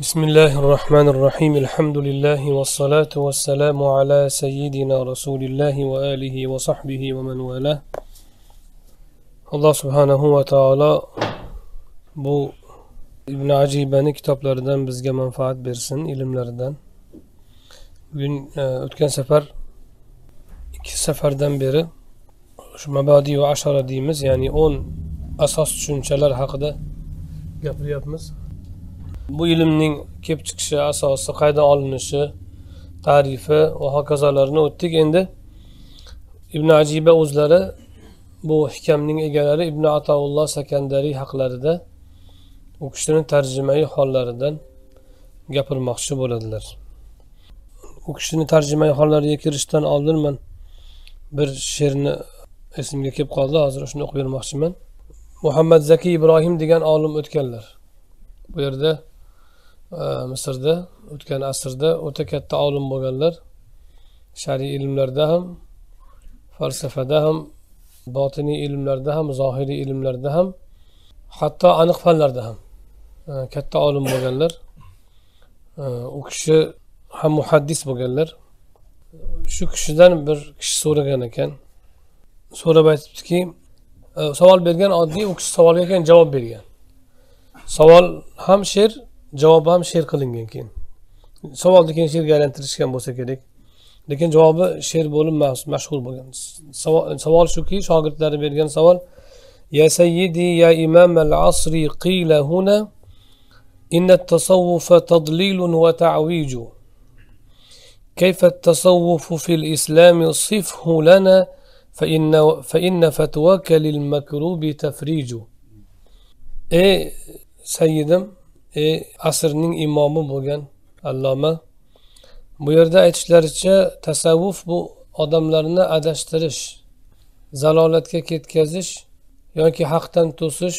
Bismillahirrahmanirrahim. Elhamdülillahi ve salatu ve selamu ala seyyidina Resulillahi ve alihi ve sahbihi ve men velah. Allah subhanahu ve taala bu İbn Aciba'nın kitaplarından bizge menfaat versin, ilimlerden. Bugün ötken sefer, iki seferden beri şu mebadi ve aşara deyimiz, yani 10 asas düşünceler hakkında yapıyoruz. Bu ilimning kelib chiqishi, asosi, qaydan olinishi, tarifi va hokazolarni o'tdik. Endi Ibn Ajiba o'zlari, bu Hikamning egalari Ibn Ata'illah al-Iskandari haqlarida u kishining tarjimai hollaridan gapirmoqchi bo'ladilar. U kishining tarjimai hollariga kirishdan oldin men bir she'rni esimga kelib qoldi. Hozir shuni o'qib bermoqchiman. Muhammad Zaki Ibrahim degan olim o'tganlar. Bu yerda Misrda o'tgan asrda o'ta katta olim bo'lganlar, shariy ilmlarda ham, falsafada ham, botiniy ilmlarda ham, zohiriy ilmlarda ham, hatto aniq fanlarda ham katta olim bo'lganlar. U kishi ham muhaddis bo'lganlar. Shu kishidan bir kishi so'ragan ekan. So'rab aytibdiki, savol bergan oddiy, u kishi savolga ekan javob bergan. Savol ham she'r, javobi ham she'r qilingan. Keyin savolni keyin she'rga aylantirishgan bo'lsa kerak, lekin javobi she'r bo'lib mashhur bo'lgan. Savol shuki, shogirdlari bergan savol: ya sayyidi ya imam al-asri qila huna inna at-tasawwuf tadlilun wa ta'wiju kayfa at-tasawwuf fi al-islam sifhu lana fa inna fatwaka lil-makrubi tafriju. Sayyidim, asrning imomi bo'lgan alloma, bu yerda aytishlaricha tasavvuf bu odamlarni adashtirish, zalolatga ketkazish yoki haqdan to'sish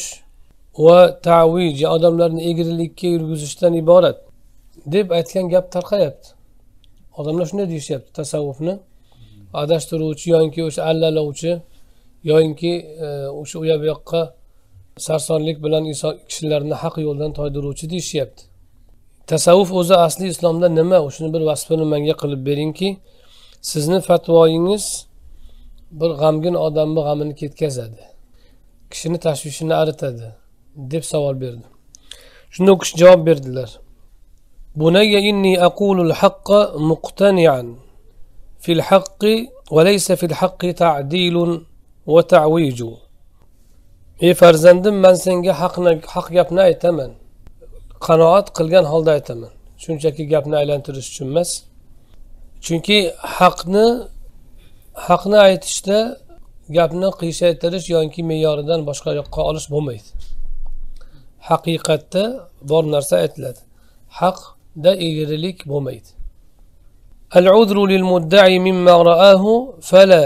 va ta'vij, odamlarni egrilikka yurgizishdan iborat deb aytgan gap tarqayapti. Odamlar shunday deyishyapti, tasavvufni adashtiruvchi yoki o'sha allalovchi yoki o'sha u yoqqa sarsonlik bilan kishilarni haq yo'ldan toydiruvchi deyishyapti. Tasavvuf o'zi asli islomda nima? Shuni bir vasfini menga qilib beringki, sizni fatvoyingiz bir g'amgin odamni g'amini ketkazadi, kishini tashvishini aritadi deb savol berdi. Shunda u kishi javob berdilar: bunayya inni aqulul haqqa muqtani'an fil haqqi va laysa fil haqqi ta'dilun va ta'wijun. Ey farzandim, ben senga haq gapni aytaman, qanoat qilgan holda aytaman, shunchaki gapni aylantirish uchun emas. Chunki haqni aytishda gapni qiyshaytirish yoki me'yoridan boshqa yoqqa olish bo'lmaydi. Haqiqatda bor narsa aytiladi, haqda egrilik bo'lmaydi. Al-udru lil-mudda'i mimma ra'ahu fala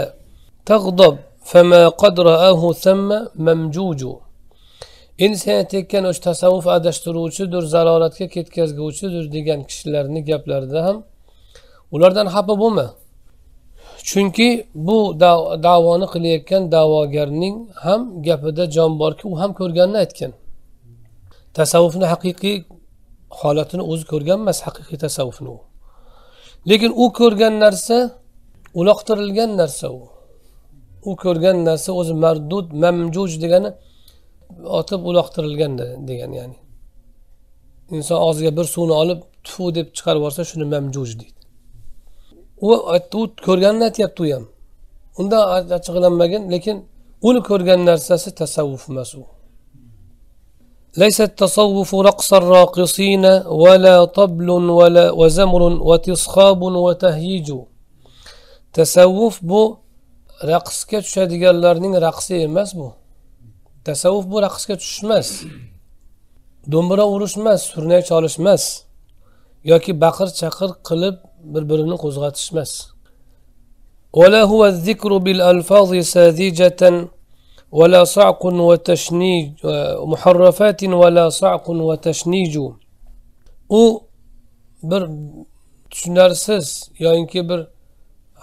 taghdab فما قد رآه ثم ممجوج. İnsan tekkan o'sha tasavvuf adashtiruvchidir, zalolatga ketkazguvchidir degan kishilarning gaplarida ham ulardan xafa bo'lma. Chunki bu da'voni qilayotgan da'vogarning ham gapida jon borki, u ham ko'rganini aytgan. Tasavvufni haqiqiy holatini o'zi ko'rgan emas, haqiqiy tasavvufni u. Lekin u ko'rgan narsa uloqtirilgan narsa u. U ko'rgan narsa o'zi mardud, mamjuj degani otib uloqtirilgan degan, ya'ni inson og'ziga bir suvni olib tufu deb chiqarib yuborsa, shuni mamjuj deydi. U ko'rganini aytayapti, u ham undan achchiqlanmagan, lekin uni ko'rgan narsasi tasavvuf emas u. Laysa at-tasawwuf raqsar raqisin va la tablun va la zamrun va tisxabun va tahyiju. Tasavvuf bu raqsga tushadiganlarning raqsi emas bu. Tasavvuf bu raqsga tushish emas. Do'mbira urish emas, surnay chalish emas yoki baqir-chaqir qilib bir-birini qo'zg'atish emas. Wala huwa az-zikru bil alfazi sadijatan wala sa'qun wa tashnij muharrafatin wala sa'qun wa tashniju. U bir tushunarsiz yoki bir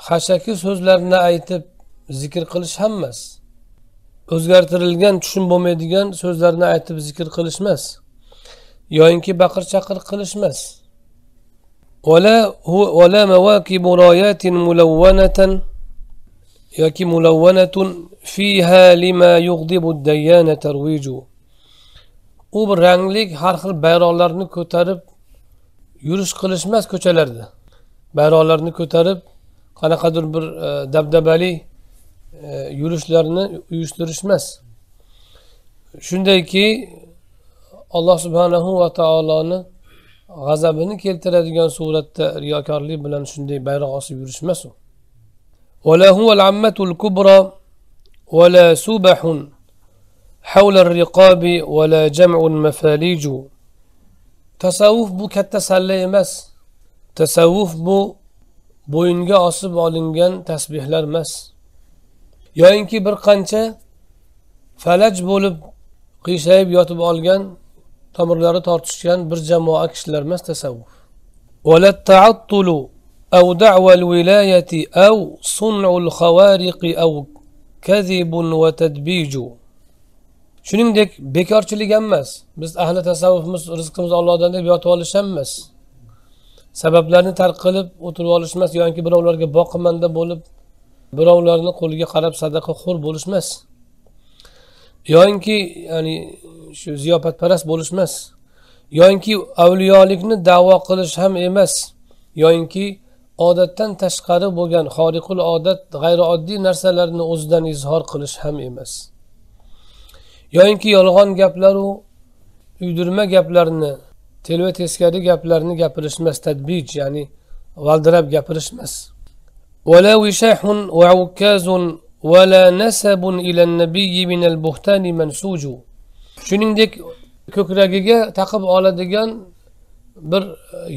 hashaki so'zlarni aytib zikr qilish ham emas. O'zgartirilgan, tushun bo'lmaydigan so'zlarni aytib zikr qilish emas yoyinki baqir chaqir qilishmas. Wala mawakib rayatin mulawwanatan yoki mulawwanatun fiha lima yughdibu ad-dayana tarwiju. U bir ranglik har xil bayroqlarni ko'tarib yurish qilishmas ko'chalarda. Bayroqlarni ko'tarib qanaqadir bir dabdabali yurishlarni uyushtirishmas. Shundayki Alloh subhanahu va taoloni g'azabini keltiradigan suratda riyokorlik bilan shunday bayroq osib yurishmas u. Wala huwa al-ammatul kubra wala subahun hawla ar-riqabi wala jam'un mafaliju. Tasavvuf bu katta salla emas. Tasavvuf bu bo'yinga osib olingan tasbihlar emas. Yo'inki bir qancha falaj bo'lib qiyshayib yotib olgan tomirlari tortishgan bir jamoa kishilar emas tasavvuf. Wala ta'attul aw da'wa al-wilayati aw sun'u al-khawariq aw kadhib wa tadbij. Shuningdek bekorchilik ham emas. Biz ahli tasavvufimiz rizqimiz Allohdan deb yotib olish ham emas. Sabablarni tark qilib o'tirib olish emas yoki birovlarga boqimanda bo'lib birovlarning qo'liga qarab sadaqa xor bo'lish emas. Yo'inki yani şu ziyofatparast bo'lish emas. Yo'inki avliyolikni da'vo qilish ham emas. Yo'inki odatdan tashqari bo'lgan xoriqul odat g'ayrioddiy narsalarni o'zidan izhor qilish ham emas. Yo'inki yolg'on gaplar u uydirma gaplarni, telva teskari gaplarni gapirish emas, tadbij ya'ni valdirab gapirish emas. Wala wishahun wa ukazun ولا نسب الى النبي من البهتان منسوج. Shuningdek ko'kragiga taqib oladigan bir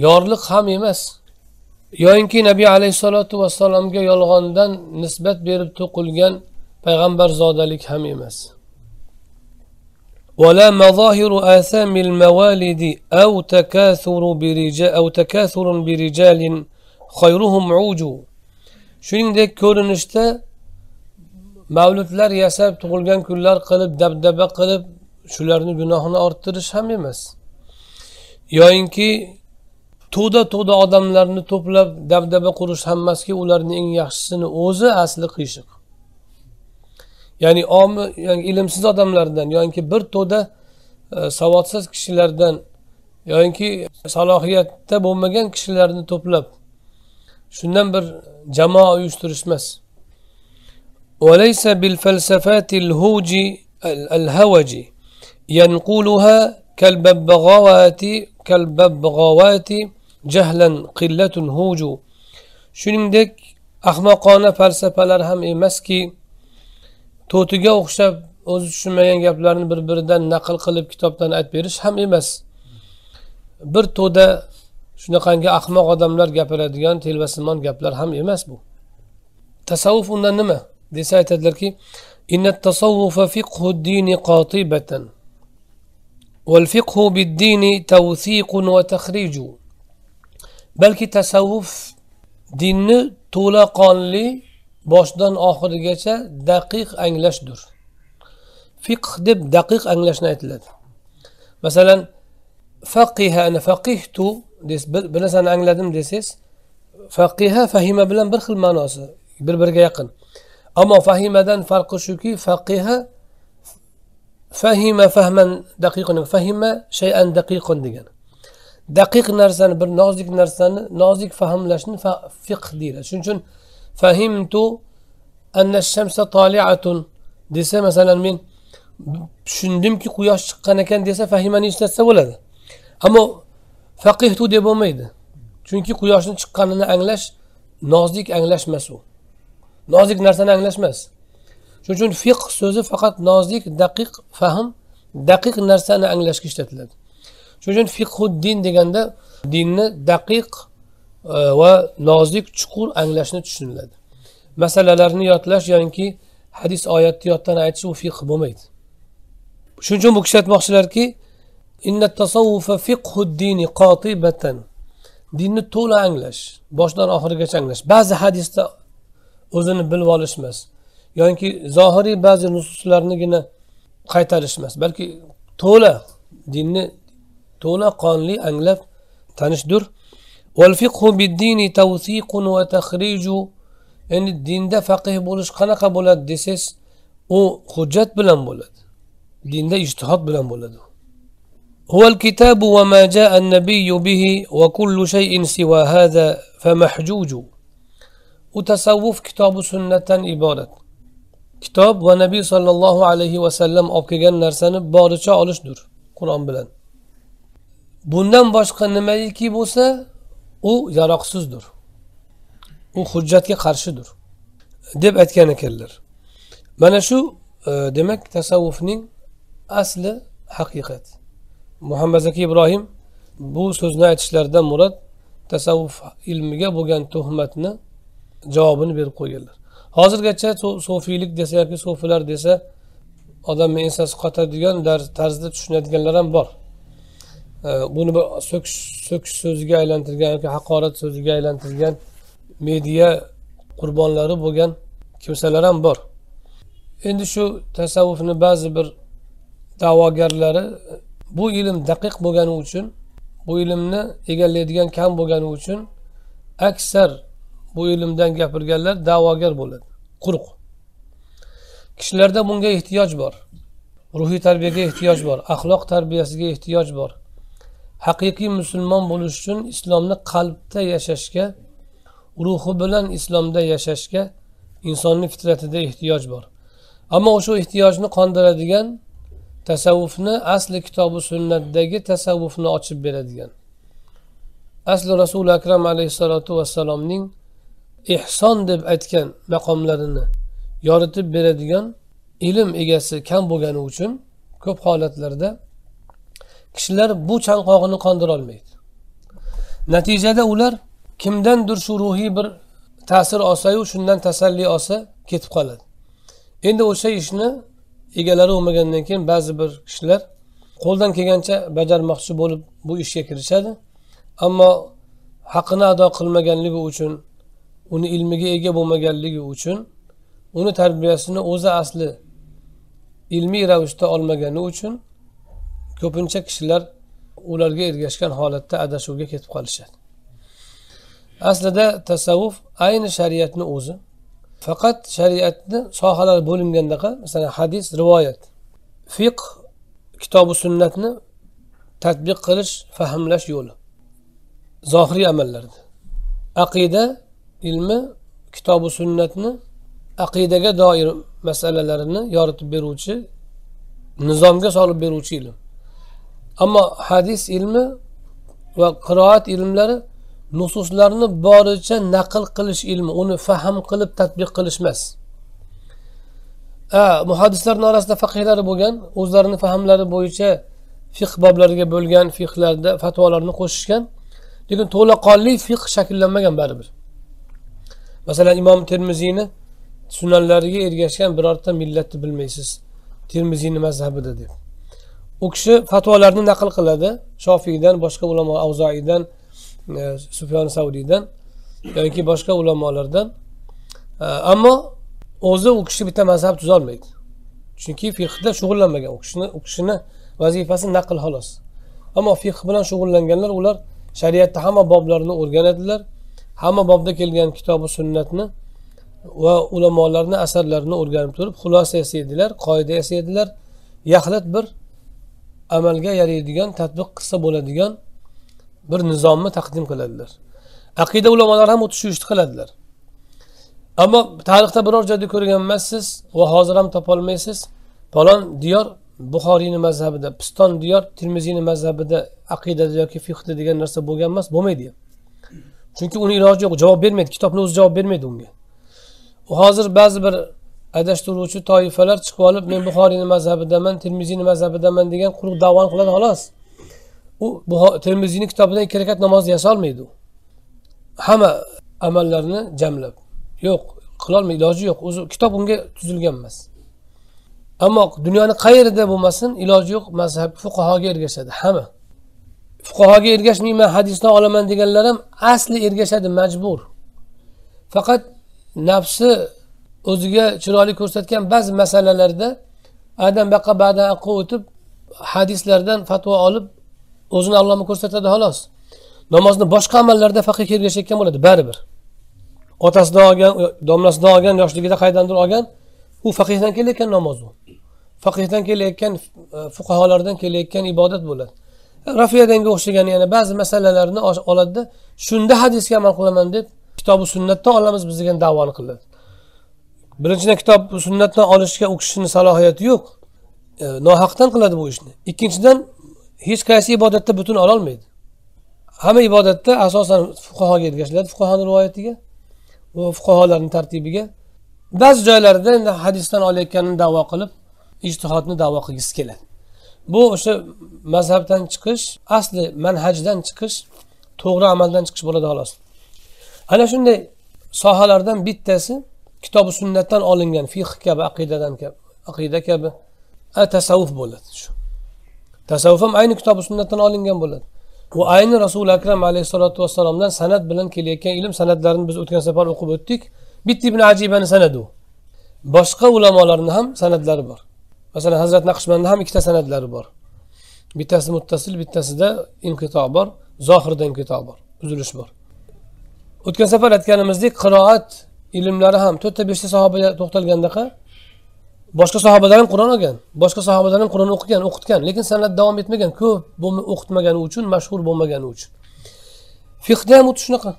yorliq ham emas. Yo'inki Nabiy alayhisolatu vasallamga yolg'ondan nisbat berib to'qilgan payg'ambar zodalik ham emas. ولا مظاهر آثام الموالد أو تكاثر برجال خيرهم عوج. Shuningdek ko'rinishda mavludlar yasab tug'ilgan kunlar qilib dabdaba qilib shularni gunohini orttirish ham emas. Yo'inki to'da odamlarni to'plab dabdaba qurish hammaski ularning eng yaxshisini o'zi asli qiyshiq. Ya'ni ilmsiz odamlardan yoki bir to'da savodsiz kishilardan yoki salohiyatda bo'lmagan kishilarni to'plab shundan bir jamoa uyushtirish emas. وليس بالفلسفات الهوج ينقولها كالببغاوات جهلا قلة هوج. Shuningdek ahmoqona falsafalar ham emaski to'tiga o'xshab o'zi tushunmagan gaplarni bir-biridan naql qilib kitobdan aytib berish ham emas. Bir to'da shunaqangi ahmoq odamlar gapiradigan telvasimon gaplar ham emas bu. Tasavvuf undan nima desa aytadilarki innat tasavvufa fiqhu ad-din qatibatan wal fiqhu bid-din tawthiqun wa takhriju. Balki tasavvuf dinni to'laqonli boshdan oxirigacha daqiq anglashdir. Fiqh deb daqiq anglashni aytiladi. Masalan faqiha ana faqihtu des bir narsani angladim desangiz faqiha fahima bilan bir xil ma'nosi bir-biriga yaqin. Ammo fahimadan farqi shuki faqiha fahima fahman daqiqan fahima shay'an daqiqan degan. Daqiq narsani bir nozik narsani nozik fahmlashni fiqh deydi. Shuning uchun fahimtu anna ash-shamsa tali'atun desa masalan men tushundimki quyosh chiqqan ekan desa fahimani ishlatsa bo'ladi. Ammo faqihtu deb bo'lmaydi. Chunki quyoshning chiqqanini anglash nozik anglash emas u. Nozik narsani anglashmas. Shuning uchun fiqh so'zi faqat nozik, daqiq fahm, daqiq narsani anglashga ishlatiladi. Shuning uchun fiqhuddin deganda dinni daqiq va nozik, chuqur anglashni tushuniladi. Masalalarni yodlash yoki hadis oyatni yoddan aytish u fiqh bo'lmaydi. Shuning uchun bu kishi aytmoqchilarki innat tasawwuf fiqhuddin qatibatan. Dinni to'la anglash, boshdan oxirigacha anglash. Ba'zi hadisda o'zini bilib olish emas yoki zohiriy ba'zi nususlarnigina qaytarish emas, balki to'la dinni to'la qonli anglab tanishdir. Wal fiqhu bid-dini tawsiqun wa takhriju. Yani dinde faqih bo'lish qanaqa bo'ladi desiz, o hujjat bilan bo'ladi. Dinde ijtihad bilan bo'ladi. Huval kitabu ve ma jaa an-nabiyyu bihi ve kullu şey'in siwa hada famahjuju. U tasavvuf kitobi sunnatdan iborat. Kitob va Nabiy sallallohu alayhi ve sellem olib kelgan narsani boricha olishdir Qur'on bilan. Bundan boshqa nimaiki bo'lsa, u yaroqsizdir. U hujjatga qarshidir deb aytgan ekanlar. Mana shu demak tasavvufning asli haqiqat. Muhammad Zaki Ibrahim bu so'zni aytishlaridan murad tasavvuf ilmiga bo'lgan tuhmatni javobini berib qo'yganlar. Hozirgacha sufiylik desa yoki sufilar desa odamni ensasi qotadigan tarzda tushunadiganlar ham bor. Buni bir so'kish so'ziga aylantirgan yoki haqorat so'ziga aylantirgan media qurbonlari bo'lgan kimsalar ham bor. Endi shu tasavvufni ba'zi bir da'vogarlari bu ilm daqiq bo'lgani uchun, bu ilmni egallaydigan kam bo'lgani uchun aksar bu ilmdan gapirganlar da'vogar bo'ladi, quruq. Kishilarda bunga ehtiyoj bor. Ruhiy tarbiyaga ehtiyoj bor, axloq tarbiyasiga ehtiyoj bor. Haqiqiy musulmon bo'lish uchun islomni qalbda yashashga, ruhi bilan islomda yashashga insonning fitratida ehtiyoj bor. Ammo o'sha ehtiyojni qondiradigan tasavvufni asli kitobi sunnatdagi tasavvufni ochib beradigan. Asli Rasul akram alayhisolatu vassalomning ihson deb aytgan maqomlarini yoritib beradigan ilm egasi kam bo'lgani uchun ko'p holatlarda kishilar bu chanqog'ini qondira olmaydi. Natijada ular kimdandir shu ruhiy bir ta'sir olsa-yu, shundan tasalli olsa ketib qoladi. Endi o'sha ishni egalari bo'lmagandan keyin ba'zi bir kishilar qo'ldan kelgancha bajarmoqchi bo'lib bu ishga kirishadi. Ammo haqini ado qilmaganligi uchun, uni ilmiga ega bo'lmaganligi uchun, uni tarbiyasini o'zi asli ilmiy ravishda olmagani uchun ko'pincha kishilar ularga ergashgan holatda adashuvga ketib qolishadi. Aslida tasavvuf ayni shariatni o'zi. Faqat shariatni sohalari bo'lingandaqa, masalan, hadis, rivoyat, fiqh, kitob va sunnatni tatbiq qilish, fahmlash yo'li. Zohiriy amallarda. Aqida ilmi kitob va sunnatni aqidaga doir masalalarini yoritib beruvchi, nizomga solib beruvchi ilm. Ammo hadis ilmi va qiroat ilmlari nususlarni boricha naql qilish ilmi, uni fahm qilib tatbiq qilish emas. Muhaddislarning orasida faqihlar bo'lgan, o'zlarining fahmlari bo'yicha fiqh boblariga bo'lgan fiqhlarda fatvolarni qo'shishgan, lekin to'laqonli fiqh shakllanmagan baribir. Masalan, Imom Termiziyni sunanlariga ergashgan birorta millatni bilmaysiz, Termiziyni mazhabida deb. U kishi fatvolarni naql qiladi, Shofiydan, boshqa ulamo, Avzoiydan, Sufyan Savdiydan yoki boshqa ulamolardan. Ammo o'zi u kishi bitta mazhab tuzolmaydi. Chunki fiqhda shug'ullanmagan u kishini vazifasi naql xolos. Ammo fiqh bilan shug'ullanganlar ular shariatda hamma boblarni o'rganadilar. Hamma bobda kelgan kitob va sunnatni va ulamolarning asarlarini o'rganib turib, xulosa yasaydilar, qoida yasaydilar. Yaxlit bir amalga yaraydigan, tatbiq qilsa bo'ladigan bir nizomni taqdim qiladilar. Aqida ulamolar ham o'tish ishni qiladilar. Ammo tarixda biror joyda ko'rganmassiz va hozir ham topa olmaysiz. Falon diyor Buxoriyning mazhabida, piston diyor Tirmiziyning mazhabida aqidada yoki fiqhda degan narsa bo'lgan emas, bo'lmaydi. Chunki uni iloji yo'q, javob bermaydi, kitobning o'zi javob bermaydi unga. Hozir ba'zi bir adashtiruvchi toifalar chiqib olib, men Buxoriyning mazhabidaman, Tirmiziyning mazhabidaman degan quruq da'voni qiladi xolos. U Termiziyning kitobidan 2 rakat namozni yasolmaydi u. Hamma amallarni jamlab. Yo'q, qila olmaydi, iloji yo'q. O'zi kitob unga tuzilgan emas. Ammo dunyoning qayerida bo'lmasin, iloji yo'q mazhab fuqahoga ergashadi hamma. Fuqahoga ergashmayman, hadisdan olaman deganlar ham asli ergashadi, majbur. Faqat nafsi o'ziga chiroyli ko'rsatgan ba'zi masalalarda adam baqa ba'dan o'tib hadislardan fatvo olib o'zini Allohga ko'rsatadi xolos. Namozni boshqa amallarda faqih ergashayotgan bo'ladi baribir. Otasidan olgan, domlasidan olgan, yoshligida qaydandir olgan, u faqihdan kelayotgan namoz u. Faqihdan kelayotgan, fuqaholardan kelayotgan ibodat bo'ladi. Rafiyadanga o'xshagan yana ba'zi masalalarni oladida, shunda hadisga amal qilaman deb kitob-u sunnatdan olamiz bizga da'voni qiladi. Birinchidan kitob-u sunnatdan olishga u kishining salohiyati yo'q. Nohaqdan qiladi bu ishni. Ikkinchidan hech qaysi ibodatda butun ola olmaydi. Hamma ibodatda asosan fuqahoga ergashiladi, fuqahoning rivoyatiga va fuqaholarning tartibiga. Ba'zi joylarda endi hadisdan olayotganini da'vo qilib, ijtihodni da'vo qilgisi keladi. Bu o'sha mazhabdan chiqish, asli manhajdan chiqish, to'g'ri amaldan chiqish bo'ladi xolos. Ana shunday sohalardan bittasi kitob-u sunnatdan olingan fiqh kabi, aqidadan kabi, aqida kabi tasavvuf bo'ladi. Shu tasavvuf ham ayni kitob-u sunnatdan olingan bo'ladi. Bu ayni Rasul akram alayhisolatu vassalomdan sanad bilan kelayotgan ilm sanadlarini biz o'tgan safar o'qib o'tdik. Bitta Ibn Ajibani sanadi. Boshqa ulamolarning ham sanadlari bor. Masalan, Hazrat Naqshbandi ham ikkita sanadlari bor. Bittasi muttasil, bittasida inqito bor, zohirda inqito bor, uzilish bor. O'tgan safar aytganimizdek, qiroat ilmlari ham 4-5 sahobaga to'xtalganda boshqa sahobalar ham Qur'on olgan, boshqa sahobalar ham Qur'on o'qigan, o'qitgan, lekin san'at davom etmagan, ko'p o'qitmagani uchun, mashhur bo'lmagani uchun. Fiqhda ham o'tib shunaqa.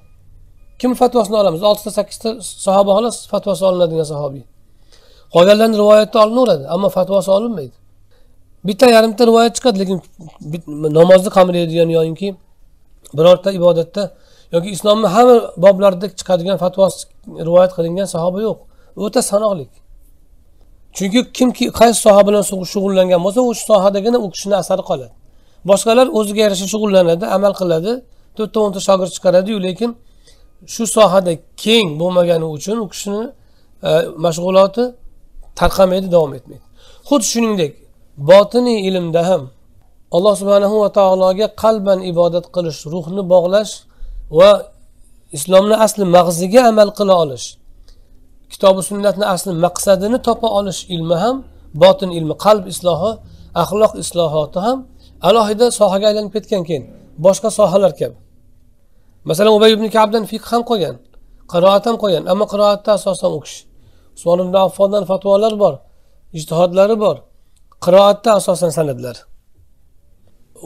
Kim fatvosini olamiz? 6-8 sahoba xolos fatvosi olinadigan sahobiy. Qolganlarning rivoyati olinaveradi, ammo fatvosi olinmaydi. Bitta yarimta rivoyat chiqadi, lekin namozni qamraydigan yoki birorta ibodatda yoki islomning hamma boblarida chiqadigan fatvosi rivoyat qilingan sahoba yo'q. O'ta sanoqlik. Chunki kimki qaysi soha bilan shug'ullangan bo'lsa, o'sha sohadagina u kishining asari qoladi. Boshqalar o'ziga yarasha shug'ullanadi, amal qiladi, 4-10 ta shogird chiqaradi-yu, lekin shu sohada keng bo'lmagani uchun u kishining mashg'uloti tarqamaydi, davom etmaydi. Xuddi shuningdek, botiniy ilmda ham Alloh subhanahu va taologa qalban ibodat qilish, ruhni bog'lash va islomning asli mag'ziga amal qila olish, kitob-u sunnatning asli maqsadini topa olish ilmi ham, botin ilmi, qalb islohi, axloq islohoti ham alohida sohaga aylanib ketgan keyin, boshqa sohalar kabi. Masalan, Ubay ibn Ka'bdan fiqh ham qolgan, qiroat ham qolgan, ammo qiroatda asosan u kishi. Usmon ibn Affondan fatvolar bor, ijtihodlari bor, qiroatda asosan sanadlar.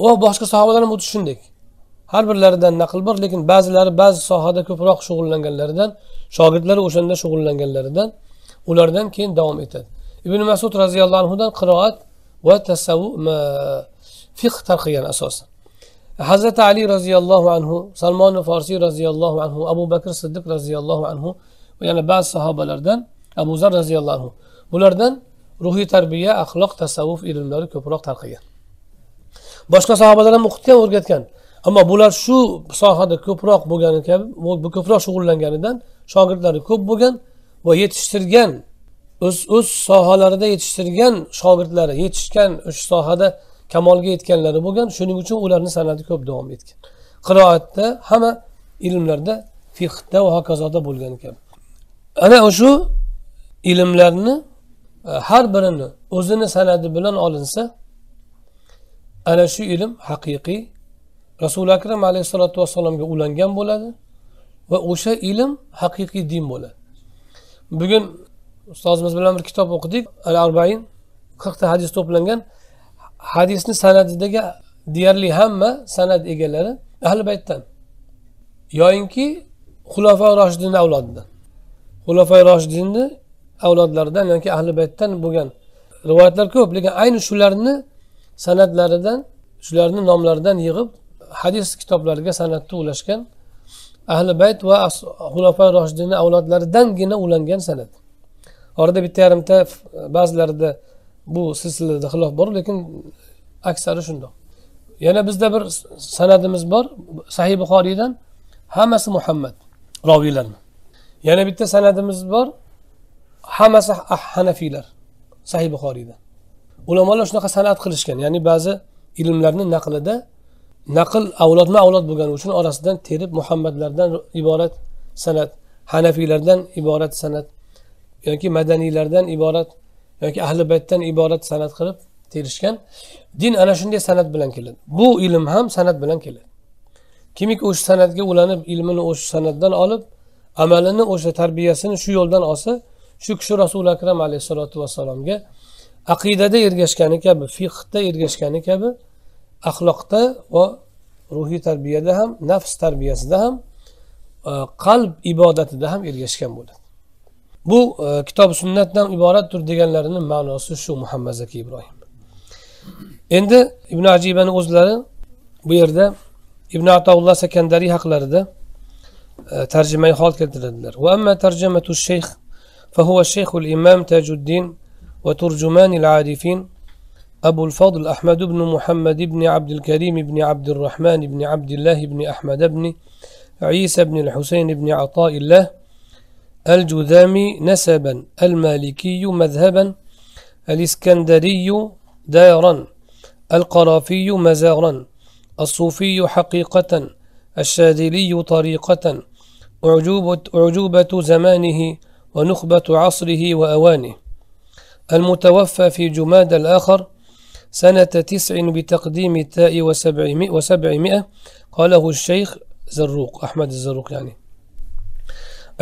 Va boshqa sahobalar ham o'tish shunday. Har birlaridan naql bor, lekin ba'zilari ba'zi sohada ko'proq shug'ullanganlaridan, shogirdlari o'shanda shug'ullanganlaridan, ulardan keyin davom etadi. Ibn Mas'ud radhiyallohu anhudan qiroat va tasavvuf fiqh tarqigan asosan. Hazreti Ali radhiyallohu anhu, Salmoni Forsiy radhiyallohu anhu, Abu Bakr as-Siddiq radhiyallohu anhu va yana ba'zi sahobalardan Abu Dharr radhiyallohu anhu. Bulardan ruhiy tarbiya, axloq, tasavvuf ilmlari ko'proq tarqigan. Boshqa sahobalar ham o'qitgan, o'rgatgan. Ammo bular shu sohada ko'proq bo'lgani kabi, ko'proq shug'ullanganidan shogirdlari ko'p bo'lgan va yetishtirgan, o'z sohalarida yetishtirgan shogirdlari, yetishgan o'sha sohada kamolga yetganlari bo'lgan, shuning uchun ularning san'ati ko'p davom etgan. Qiroatda, hamma ilmlarda, fiqhda va hokazoda bo'lgani kabi. Ana o'sha ilmlarni har birini o'zini san'ati bilan olinsa, ana shu ilm haqiqiy Rasul akram alayhisolatu vassalomga ulangan bo'ladi va o'sha ilm haqiqiy din bo'ladi. Bugun ustozimiz bilan bir kitob o'qidik, Al-Arba'in, 40 ta hadis to'plangan. Hadisni sanadidagi deyarli hamma sanad egalari ahli baytdan yoyinki xulofoi roshidin avlodidan. Xulofoi roshidinni avlodlaridan yoki ahli baytdan bo'lgan rivoyatlar ko'p, lekin ayni shularni sanadlaridan, shularning nomlaridan yig'ib hadis kitoblariga san'atni ulashgan ahli bayt va xulofoi roshidin avlodlaridangina ulangan san'at. Orada bitta yarimta ba'zilarida bu silsilada xilof bor, lekin aksari shundoq. Yana bizda bir san'atimiz bor, Sahih Buxoriydan, hammasi Muhammad roviylarni. Yana bitta san'atimiz bor, hammasi Hanafiylar, Sahih Buxoriydan. Ulamolar shunaqa san'at qilishgan, ya'ni ba'zi ilmlarni naqlida naql avlodma-avlod bo'lgani uchun orasidan terib Muhammadlardan iborat san'at, Hanafiylardan iborat san'at yoki madaniylardan iborat yoki ahli baytdan iborat san'at qilib terişken. Din ana shunday sanat bilan keladi. Bu ilm ham sanat bilan keladi. Kimiki o'sha sanatga ulanib, ilmini o'sha sanatdan olib, amalini o'sha tarbiyasini shu yo'ldan olsa, shu kishi Rasululloh akram alayhisolatu vassalomga aqidada ergashgani kabi, fiqhda ergashgani kabi, axloqda va ruhiy tarbiyada ham, nafs tarbiyasida ham, qalb ibodatida ham ergashgan bo'ladi. Bu kitob sunnatdan iboratdir deganlarining ma'nosi shu Muhammad Zaki Ibrohim. Endi Ibn Ajibani o'zlari bu yerda Ibn Ata'illah al-Iskandari haqlarida tarjimai hol keltiradilar. Va amma tarjamatu ash-shaykh fa huwa ash-shaykh al-imam Tajuddin va turjuman al-arifin Abu'l-Fadl Ahmad ibn Muhammad ibn Abd al-Karim ibn Abd al-Rahman ibn Abdullah ibn Ahmad ibn Isa ibn al-Husayn ibn Ata'illah al-Judami nasaban al-Maliki madhhaban al-Iskandari daran al-Qarafi mazagran الصوفي حقيقة الشاذلي طريقة أعجوبة زمانه ونخبة عصره وأوانه المتوفى في جماد الآخر سنة 9 بتقديم التاء وسبعمائة قاله الشيخ زروق أحمد الزروق يعني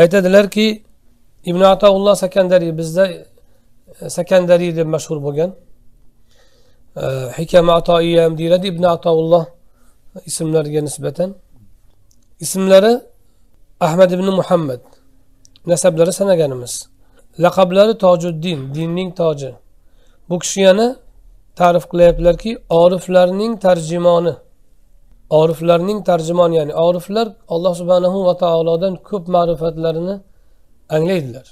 أيتدلر كي ابن عطاء الله سكندري بزا سكندري مشهور بوغان Hikam Ataiye ham deyiladi Ibn Ata'illah isimlariga nisbatan. İsimleri Ahmad ibn Muhammad. Nasablari sanaganimiz. Laqablari Tajuddin, dinning toji. Bu kishi yana ta'rif qilyaptilarki, oriflarning tarjimoni. Oriflarning tarjimoni, ya'ni oriflar Alloh subhanahu va taolodan ko'p ma'rifatlarini anglaydilar.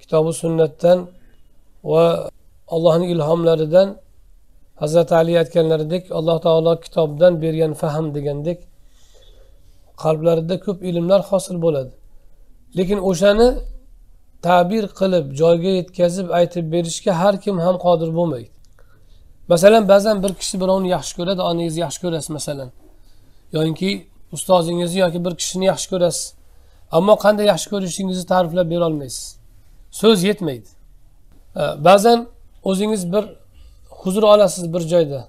Kitobi sunnatdan va Allohning ilhomlaridan Hazreti Ali aytganlaridek Alloh taolo kitobdan bergan fahm degandek qalblarida ko'p ilmlar hosil bo'ladi. Lekin o'shani ta'bir qilib, joyga yetkazib aytib berishga har kim ham qodir bo'lmaydi. Masalan, ba'zan bir kishi birovni yaxshi ko'radi, onangizni yaxshi ko'rasiz masalan. Yoki ustozingizni yoki bir kishini yaxshi ko'rasiz. Ammo qanday yaxshi ko'rishingizni ta'riflab bera olmaysiz. So'z yetmaydi. Ba'zan o'zingiz bir huzur olasiz bir joyda.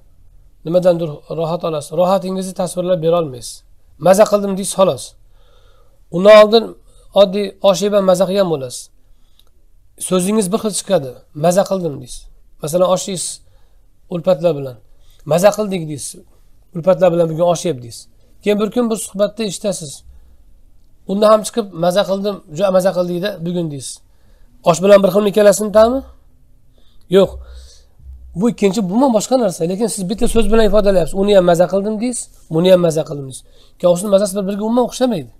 Nimadandir rohat olasiz. Rohatingizni tasvirlab bera olmaysiz. Maza qildim deysiz xolos. Undan oldin oddiy osheba maza qilgan bo'lasiz. So'zingiz bir xil chiqadi. Maza qildim deysiz. Masalan, oshingiz ulfatlar bilan. Maza qildik deysiz. Ulfatlar bilan bugun osh yeb deysiz. Keyin bir kun bir suhbatda eshitasiz. Undan ham chiqib maza qildim, juda maza qildik-da bugun deysiz. Osh bilan bir xilmi ikkalasini ta'mi? Yo'q. Bu ikkinchi bu boshqa narsa, lekin siz bitta so'z bilan ifodalayapsiz. Uni ham maza qildim deysiz, buni ham maza qildim deysiz. Ikkovsini mazasi bir-biriga umuman o'xshamaydi.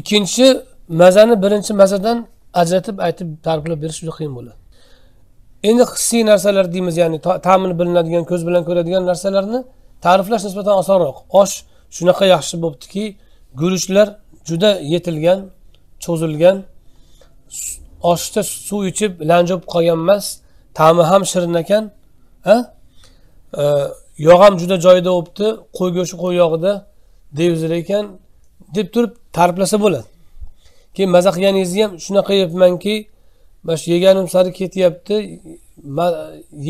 Ikkinchi mazani birinchi mazadan ajratib aytib ta'riflab berish juda qiyin bo'ladi. Endi hissiy narsalar deymiz, ya'ni ta'mini bilinadigan, ko'z bilan ko'radigan narsalarni ta'riflash nisbatan osonroq. Osh shunaqa yaxshi bo'ptiki, guruchlar juda yetilgan, cho'zilgan, oshda suv ichib lanjib qolgan emas. Ta'mi ham shirin ekan. Yog' ham juda joyida o'pdi, qo'y go'shti qo'y yog'ida devzir ekan deb turib ta'riflasa bo'ladi. Keyin maza qilganingizni ham shunaqa yebmanki, mana shu yeganim sari ketyapti.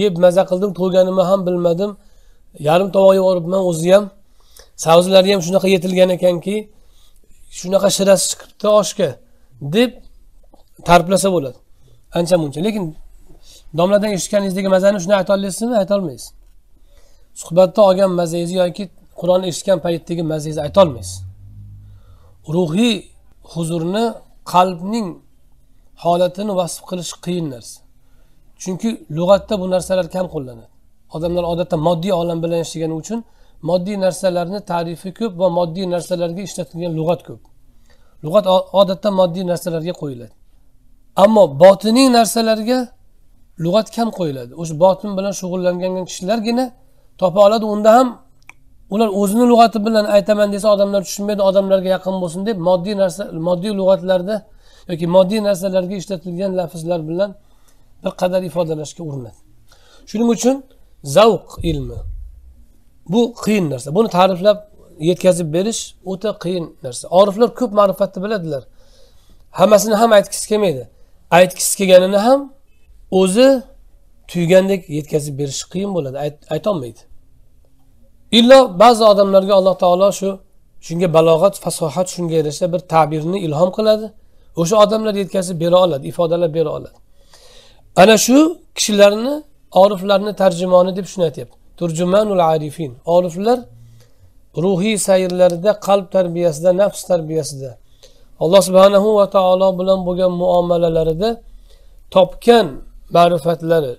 Yeb maza qildim, to'yganimni ham bilmadim. Yarim tovoqqa o'ribman o'zi ham. Sabzilari ham shunaqa yetilgan ekanki, shunaqa shirasi chiqibdi oshga deb ta'riflasa bo'ladi. Ancha muncha. Lekin domladan eshitganingizdagi mazani shuni ayta olasizmi? Ayta olmaysiz. Suhbatda olgan mazangizni yoki Qur'on eshitgan paytdagi mazangizni ayta olmaysiz. Ruhiy huzurni, qalbning holatini vasf qilish qiyin narsa. Chunki lug'atda bu narsalar kam qo'llanadi. Odamlar odatda moddiy olam bilan ishlagani uchun moddiy narsalarni ta'rifi ko'p va moddiy narsalarga ishlatilgan lug'at ko'p. Lug'at odatda moddiy narsalarga qo'yiladi. Ammo botiniy narsalarga lug'at kam qo'yiladi. O'sha botin bilan shug'ullangan kishilargina topa oladi. Unda ham ular o'zini lug'ati bilan aytaman desa odamlar tushunmaydi, odamlarga yaqin bo'lsin deb moddiy narsa, moddiy lug'atlarda yoki moddiy narsalarga ishlatilgan lafzlar bilan bir qadar ifodalashga urinadi. Shuning uchun zavq ilmi bu qiyin narsa. Buni ta'riflab yetkazib berish o'ta qiyin narsa. Oriflar ko'p ma'rifatni biladilar. Hammasini ham aytgisi kelmaydi. Aytgisi kelganini ham o'zi tuygandek yetkazib berish qiyin bo'ladi, aytolmaydi. Illo ba'zi odamlarga Alloh taolo shunga balog'at, fasohat, shunga yarasha bir ta'birni ilhom qiladi. O'sha odamlar yetkazib bera oladi, ifodalab bera oladi. Ana shu kishilarni oriflarni tarjimoni deb shuni aytayapti. Turjumanul arifin. Oriflar ruhiy sayrlarida, qalb tarbiyasida, nafs tarbiyasida, Alloh subhanahu va taolo bilan bo'lgan muomalalarida topgan ma'rifatlari,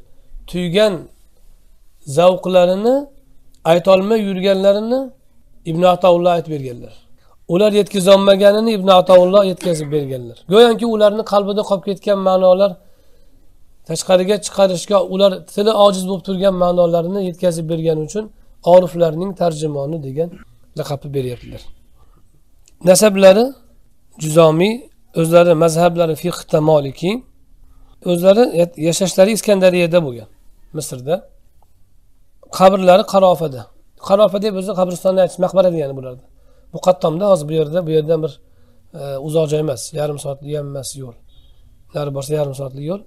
tuygan zavqlarini aytolmay yurganlarini Ibn Ata'illah aytib berganlar. Ular yetkazolmaganini Ibn Ata'illah yetkazib berganlar. Go'yoki ularni qalbida qolib ketgan ma'nolar tashqariga chiqarishga, ular tili ojiz bo'lib turgan ma'nolarni yetkazib bergani uchun oriflarning tarjimoni degan laqabni beryaptilar. Nasablari Juzomiy, o'zlari mazhablari fiqhda Maliki, o'zlari yashashlari İskenderiyada bo'lgan, Misrda. Qabrlari Qarafada. Qarafada deb o'zi qabristonda aytish maqbara degani bularda. Muqattamda hozir bu yerdan bir uzoq joy emas, yarim soatlik ham emas yo'l. Nari borsa yarim soatlik yo'l.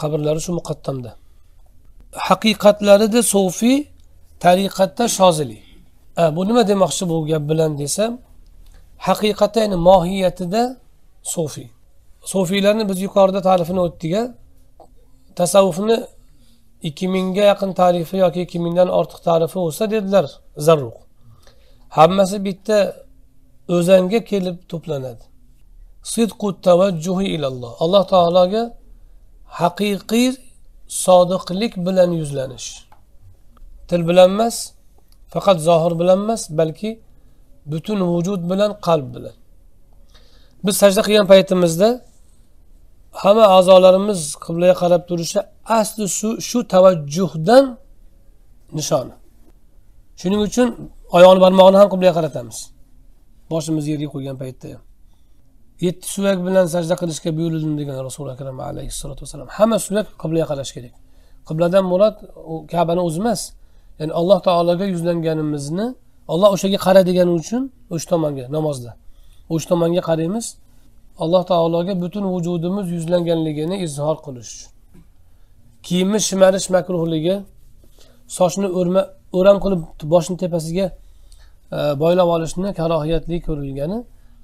Qabrlari shu Muqattamda. Haqiqatlarida sufi tariqatda Şazili. Bu nima demoqchi bu gap bilan desam, haqiqatda yani mohiyatida sufi. Sufiylarni biz yuqorida ta'rifini o'tdik. Tasavvufni 2000'ga yaqin tarifi yoki 2000'dan ortiq tarifi bo'lsa dedilar Zarruq. Hammasi bitta o'zanga kelib to'planadi. Sidqut tawajjuhi ila Alloh. Alloh taologa haqiqiy sodiqlik bilan yuzlanish. Til bilan emas, faqat zohir bilan emas, balki bütün vücud bilan, qalb bilan. Biz sajda qilgan paytimizda hamma a'zolarimiz qiblaga qarab turishi asli shu tavajjuhdan nishoni. Shuning uchun oyoqni barmog'ini ham qiblaga qaratamiz. Boshimizni yerga qo'ygan paytda ham 7 suvak bilan sajda qilishga buyurildim degan Rasululloh akram alayhissalatu vasallam. Hamma suvak qiblaga qarash kerak. Qibladan murod Ka'bani o'zi emas, ya'ni Alloh taologa yuzlanganimizni Alloh o'shaga qara degani uchun o'sha tomonga namozda. O'sha tomonga qaraymiz. Alloh taologa butun vujudimiz yuzlanganligini izhor qilish. Kiyimni shimarish makruhligi, sochni o'ram qilib boshni tepasiga boylab olishni karohiyatli ko'rilgani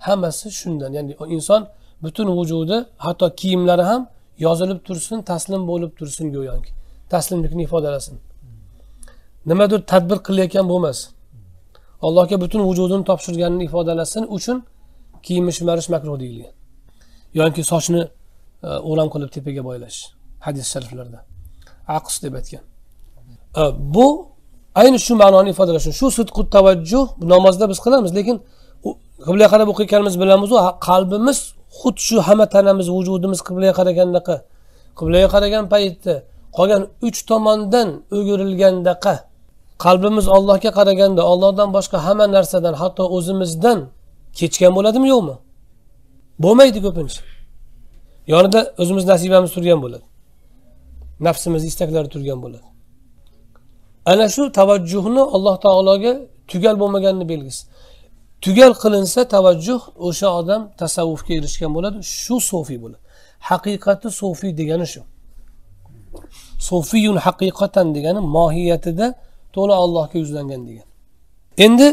hammasi shundan. Ya'ni inson butun vujudi, hatto kiyimlari ham yozilib tursin, taslim bo'lib tursin go'yoki. Taslimlikni ifodalasin. Nimadir tadbir qilayotgan bo'lmasin. Allohga butun vujudini topshirganini ifodalasin uchun kiyimish-marish makruh deyilgan. Yo'nki sochni o'ram qilib tepaga boylash hadis shariflarda aqs deb aytgan. Bu ayni shu ma'noni ifodalash. Shu sidqut tavajjuh namozda biz qilamiz, lekin qiblaga qarab o'qiyotganimiz bilamiz, u qalbimiz xuddi shu hamma tanamiz, vujudimiz qiblaga qaragandaqa, qiblaga qaragan paytda qolgan 3 tomondan o'girilgandaqa qalbimiz Allohga qaraganda, Allohdan boshqa hamma narsadan, hatto o'zimizdan kechgan bo'ladimi yo'qmi? Bo'lmaydi ko'pincha. Yonida o'zimiz nasibamiz turgan bo'ladi. Nafsimizning istaklari turgan bo'ladi. Ana shu tavajjuhni Alloh taologa tugal bo'lmaganini belgisi. Tugal qilinsa tavajjuh, o'sha odam tasavvufga erishgan bo'ladi, shu sufi bo'ladi. Haqiqati sufi degani shu. Sufiyun haqiqatan degani mohiyatida to'la Allohga yuzlangan degan. Endi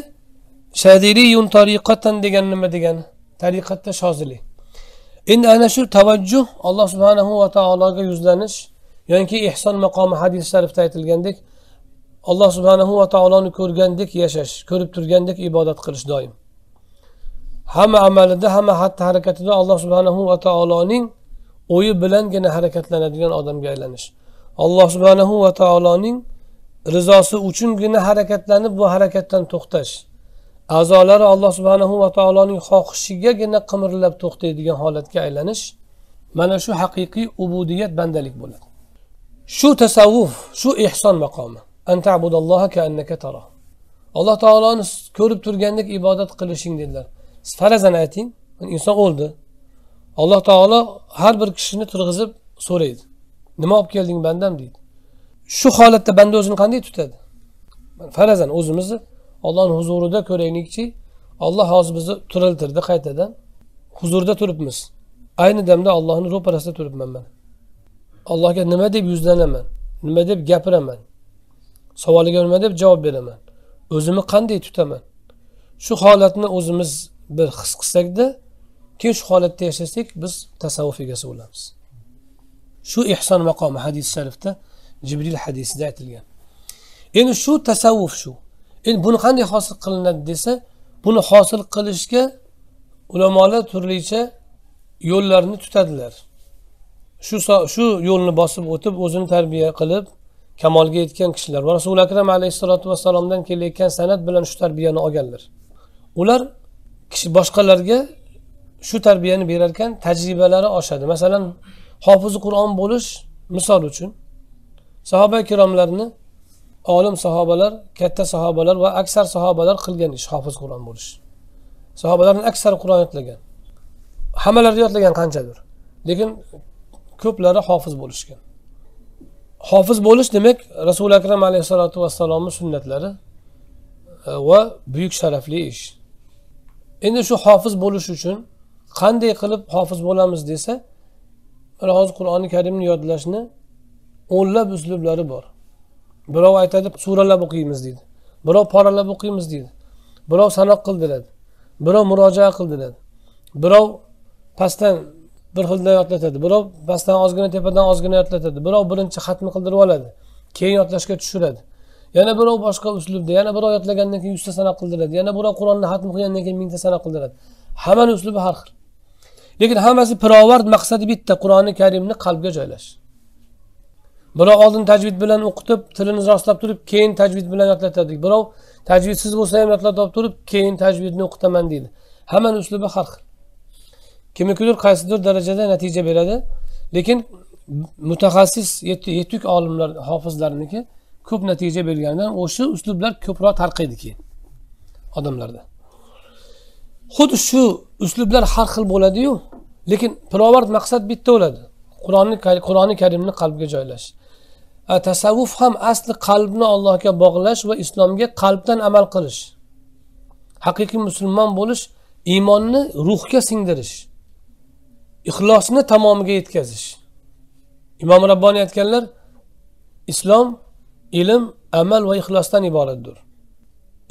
Şaziliyun tariqatan degan nima degani? Tariqatda Şazili. Endi ana shu tavajjuh Alloh subhanahu va taologa yuzlanish, yoki ihson maqomi hadis sharifda aytilgandek, Alloh subhanahu va taoloni ko'rgandek yashash, ko'rib turgandek ibodat qilish doim. Hamma amalida, hamma harakatida Alloh subhanahu va taoloning o'yi bilangina harakatlanadigan odamga aylanish. Alloh subhanahu va taoloning rizosi uchungina harakatlanib bu harakatdan to'xtash. A'zolari Alloh subhanahu va taoloning xohishigagina qimirlab to'xtaydigan holatga aylanish, mana shu haqiqiy ubudiyat bandalik bo'ladi. Shu tasavvuf, shu ihson maqomi. An ta'budalloha ka'annaka tara. Alloh taoloni ko'rib turgandek ibodat qilishing dedilar. Farazan ayting, inson o'ldi. Alloh taolo har bir kishini turg'izib so'raydi. Nima olib kelding bandam deydi. Shu holatda banda o'zini qanday tutadi? Farazan o'zimizni Allohning huzurida ko'raylikchi, Alloh hozir bizni tiriltirdi qaytadan. Huzurda turibmiz. Ayni damda Allohning ro'parasida turibman. Allohga nima deb yuzlanaman? nima deb gapiraman? Savoliga nima deb javob beraman? O'zimni qanday tutaman? Shu holatni o'zimiz bir his qilsak-da, keyin shu holatda yashasak biz tasavvuf egasi bo'lamiz. Shu ihson maqomi hadis-i sharifda Jibril hadisida aytilgan. Endi shu tasavvuf shu. Endi buni qanday hosil qilinadi desa, buni hosil qilishga ulamolar turlicha yo'llarni tutadilar. Shu yo'lni bosib o'tib, o'zini tarbiya qilib kamolga yetgan kishilar va Rasul akram alayhisolatu vasallamdan kelayotgan sanat bilan shu tarbiyani olganlar. Ular kishi boshqalarga shu tarbiyani berar ekan, tajribalari oshadi. Masalan, hofizi Qur'on bo'lish misol uchun sahoba kiromlarni olim sahobalar, katta sahobalar va aksar sahobalar qilgan ish hofiz Qur'on bo'lish. Sahobalarning aksar Qur'on yodlagan. Hammalari yodlagan qanchadir. Lekin ko'plari hofiz bo'lishgan. Hofiz bo'lish demak Rasul akram alayhisolatu vassalomning sunnatlari va buyuk sharafli ish. Endi shu hofiz bo'lish uchun qanday qilib hofiz bo'lamiz desa, hozir Qur'oni Karimni yodlashni o'nlab uslublari bor. Birov aytadi suralab o'qiymiz deydi. Birov paralab o'qiymiz deydi. Birov sanoq qildiradi. Birov murojaat qildiradi. Birov pastdan bir xilda yodlatadi. Birov pastdan ozgina, tepadan ozgina yodlatadi. Birov birinchi xatmi qildirib oladi, keyin yodlashga tushiradi. Yana birov boshqa uslubda, yana birov yodlagandan keyin 100 ta sanoq qildiradi. Yana birov Qur'onni xatm qilgandan keyin 1000 ta sanoq qildiradi. Hammaning uslubi har xil. Lekin hammasi pirovard maqsadi bitta, Qur'oni Karimni qalbga joylash. Birov oldin tajvid bilan o'qitib, tilini rostlab turib, keyin tajvid bilan yodlatadi. Birov tajvidsiz bo'lsa ham yodlatib turib, keyin tajvidni o'qitaman deydi. Hammaning uslubi har xil. Kimnikidir qaysidir darajada natija beradi, lekin mutaxassis yetuk olimlar, hofizlarniki ko'p natija berganidan o'sha uslublar ko'proq tarqaydi keyin odamlarda. Xuddi shu uslublar har xil bo'ladi-yu, lekin pirovard maqsad bitta bo'ladi. Qur'oni Karimni qalbga joylash. Tasavvuf ham asli qalbni Allohga bog'lash va islomga qalbdan amal qilish. Haqiqiy musulmon bo'lish, iymonni ruhga singdirish, ixlosni tamomiga yetkazish. Imom Rabbani aytganlar, islom ilm, amal va ixlosdan iboratdir.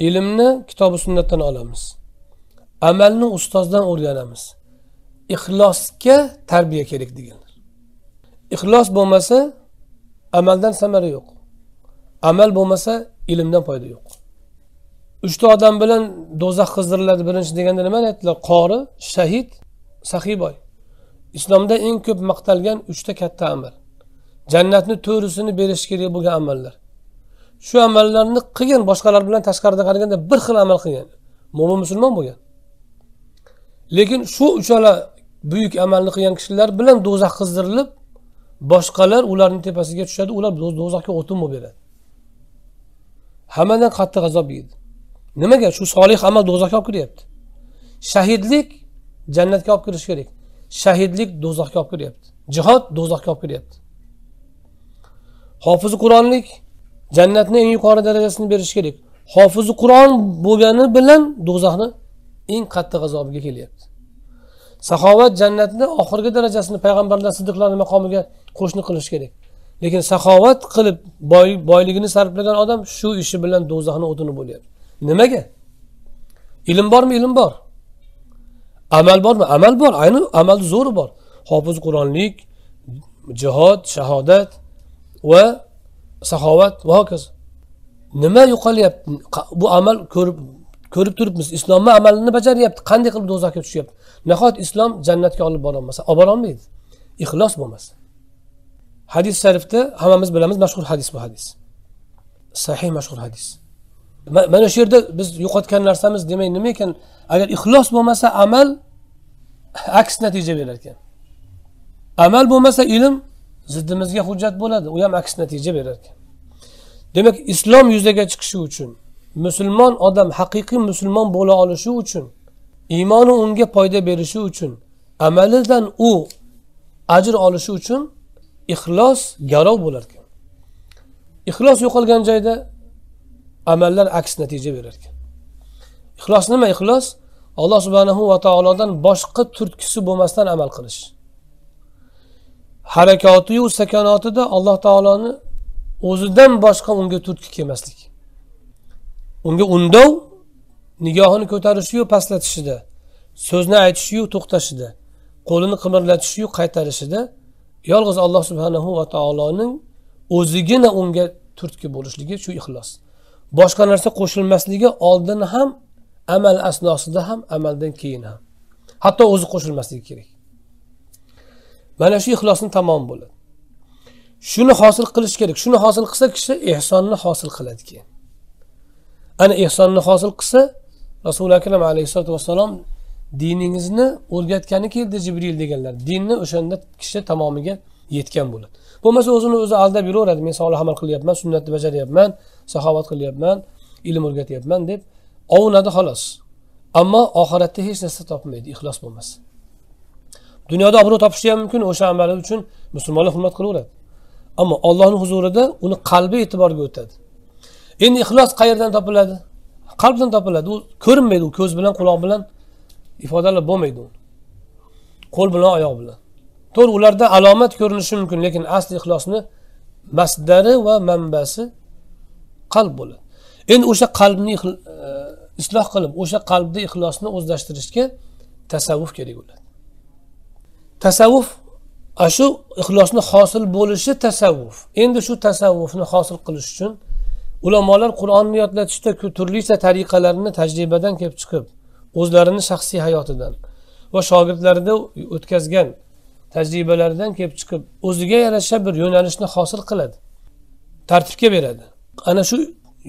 Ilmni kitob va sunnatdan olamiz. Amalni ustozdan o'rganamiz. Ixlosga tarbiya kerak deganlar. Ixlos bo'lmasa amaldan samara yo'q. Amal bo'lmasa ilmdan foyda yo'q. 3 ta odam bilan do'zax qizdiriladi birinchi deganda nima aytdilar? Qori, shahid, sahiboy. Islomda eng ko'p maqtalgan 3 ta katta amal. Jannatni to'risini berish kerak bo'lgan amallar. Shu amallarni qilgan, boshqalar bilan tashqarida qaraganda bir xil amal qilgan, mo'min musulmon bo'lgan. Lekin shu uchala buyuk amalni qilgan kishilar bilan do'zax qizdirilib, boshqalar ularning tepasiga tushadi, ular do'zaxga o'tin bo'lib beradi. Hammadan qattiq azob yeydi. Nimaga? Shu solih amal do'zaxga olib kiryapti. Shahidlik jannatga olib kirish kerak. Shahidlik do'zaxga olib kiryapti. Jihad do'zaxga olib kiryapti. Hofizi Qur'onlik jannatni eng yuqori darajasini berish kerak. Hofizi Qur'on bo'lgani bilan do'zaxni eng qattiq azobiga kelyapti. Saxovat jannatni oxirgi darajasini payg'ambarlar siddiqlarning maqomiga qo'shni qilish kerak. Lekin saxovat qilib boyligini sarflagan odam shu ishi bilan do'zaxni o'tini bo'lyapti. Nimaga? Ilm bormi? Ilm bor. Amal bormi? Amal bor. Ayni amalning zo'ri bor. Hofiz Qur'onlik, jihad, shahodat va saxovat va hokazo. Nima yo'qolyapti? Bu amal ko'rib turibmiz, islomning amalini bajaryapti, qanday qilib do'zaxga tushyapti? Nahot islom jannatga olib bora olmasa, olib bora olmaydi. Ixlos bo'lmasa. Hadis sharifda hammamiz bilamiz, mashhur hadis bu hadis. Sahih mashhur hadis. Mana shu yerda biz yo'qotgan narsamiz demak nima ekan? Agar ixlos bo'lmasa amal aks natija berar ekan. Amal bo'lmasa ilm ziddimizga hujjat bo'ladi, u ham aks natija berar ekan. Demak, islom yuzaga chiqishi uchun, musulmon odam haqiqiy musulmon bo'la olishi uchun, iymoni unga foyda berishi uchun, amalidan u ajr olishi uchun ixlos garov bo'lar ekan. Ixlos yo'qolgan joyda amallar aks natija berar ekan. Ixlos nima? Ixlos Alloh subhanahu va taolodan boshqa turtkisi bo'lmasdan amal qilish. Harakoti va sakanotida Alloh taoloni o'zidan boshqa unga turtki kelmaslik. Unga undov nigohini ko'tarishiyu pastlatishida, so'zni aytishiyu to'xtashida, qo'lini qimirlatishiyu qaytarishida yolg'iz Alloh subhanahu va taoloning o'zigina unga turtki bo'lishligi, shu ixlos. Boshqa narsa qo'shilmasligi, oldin ham, amal asnosida ham, amaldan keyin ham. Hatto o'zi qo'shilmasligi kerak. Mana shu ixlosni tamom bo'ladi. Shuni hosil qilish kerak. Shuni hosil qilsa kishi ihsonni hosil qiladi keyin. Ana ihsonni hosil qilsa, Rasululloh akram alayhisolatu vasallam diningizni o'rgatgani keldi Jibril deganlar. Dinni o'shanda kishi tamomiga yetgan bo'ladi. Bo'lmasa o'zini o'zi aldab yuraveradi. Men solih amal qilyapman, sunnatni bajaryapman, saxovat qilyapman, ilm o'rgatyapman deb ovunadi xolos. Ammo oxiratda hech narsa topmaydi ixlos bo'lmasa. Dunyoda obro' topishi ham mumkin, o'sha amali uchun musulmonlar hurmat qilaveradi. Ammo Allohning huzurida uni qalbi e'tiborga o'tadi. Endi ixlos qayerdan topiladi? Qalbdan topiladi. U ko'rinmaydi, u ko'z bilan, quloq bilan ifodalab bo'lmaydi u. Qo'l bilan, oyoq bilan. To'g'ri, ularda alomat ko'rinishi mumkin, lekin asli ixlosni masdari va manbasi qalb bo'ladi. Endi o'sha qalbni isloh qilib, o'sha qalbda ixlosni o'zlashtirishga tasavvuf kerak bo'ladi. Tasavvuf ashu ixlosni hosil bo'lishi tasavvuf. Endi shu tasavvufni hosil qilish uchun ulamolar Qur'onni yodlatishda turlicha tariqalarni tajribadan kelib chiqib, o'zlarini shaxsiy hayotidan va shogirdlarida o'tkazgan tajribalardan kelib chiqib, o'ziga yarasha bir yo'nalishni hosil qiladi, tartibga beradi. Ana shu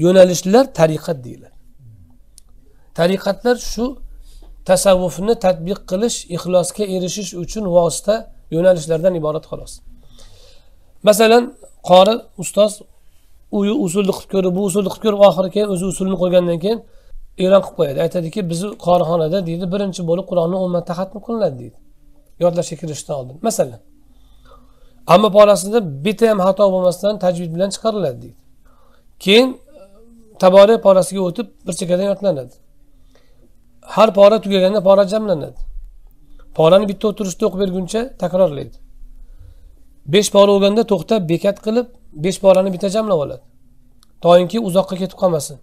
yo'nalishlar tariqat deyiladi. Tariqatlar shu tasavvufni tatbiq qilish, ixlosga erishish uchun vosita yo'nalishlardan iborat xolos. Masalan, qori ustoz u usulni qilib ko'rib, bu usulni qilib ko'rib, oxiri keyin o'zi usulni qo'ygandan keyin e'lon qilib qo'yadi. Aytadiki, bizni qorixonada deydi, birinchi bo'lib Qur'onni 10 marta xatm qilinadi deydi. Yodlashga kirishdan oldin. Masalan, amma porasida bitta ham xato bo'lmasdan tajvid bilan chiqariladi deydi. Keyin Taboriyat porasiga o'tib bir chekadan yodlanadi. Har pora tugaganda pora jamlanadi. Porani bitta o'tirishda o'qib berguncha takrorlaydi. 5 pora o'ganda to'xtab bekat qilib 5 porani bitta jamlab oladi. To'yinki uzoqqa ketib qolmasin.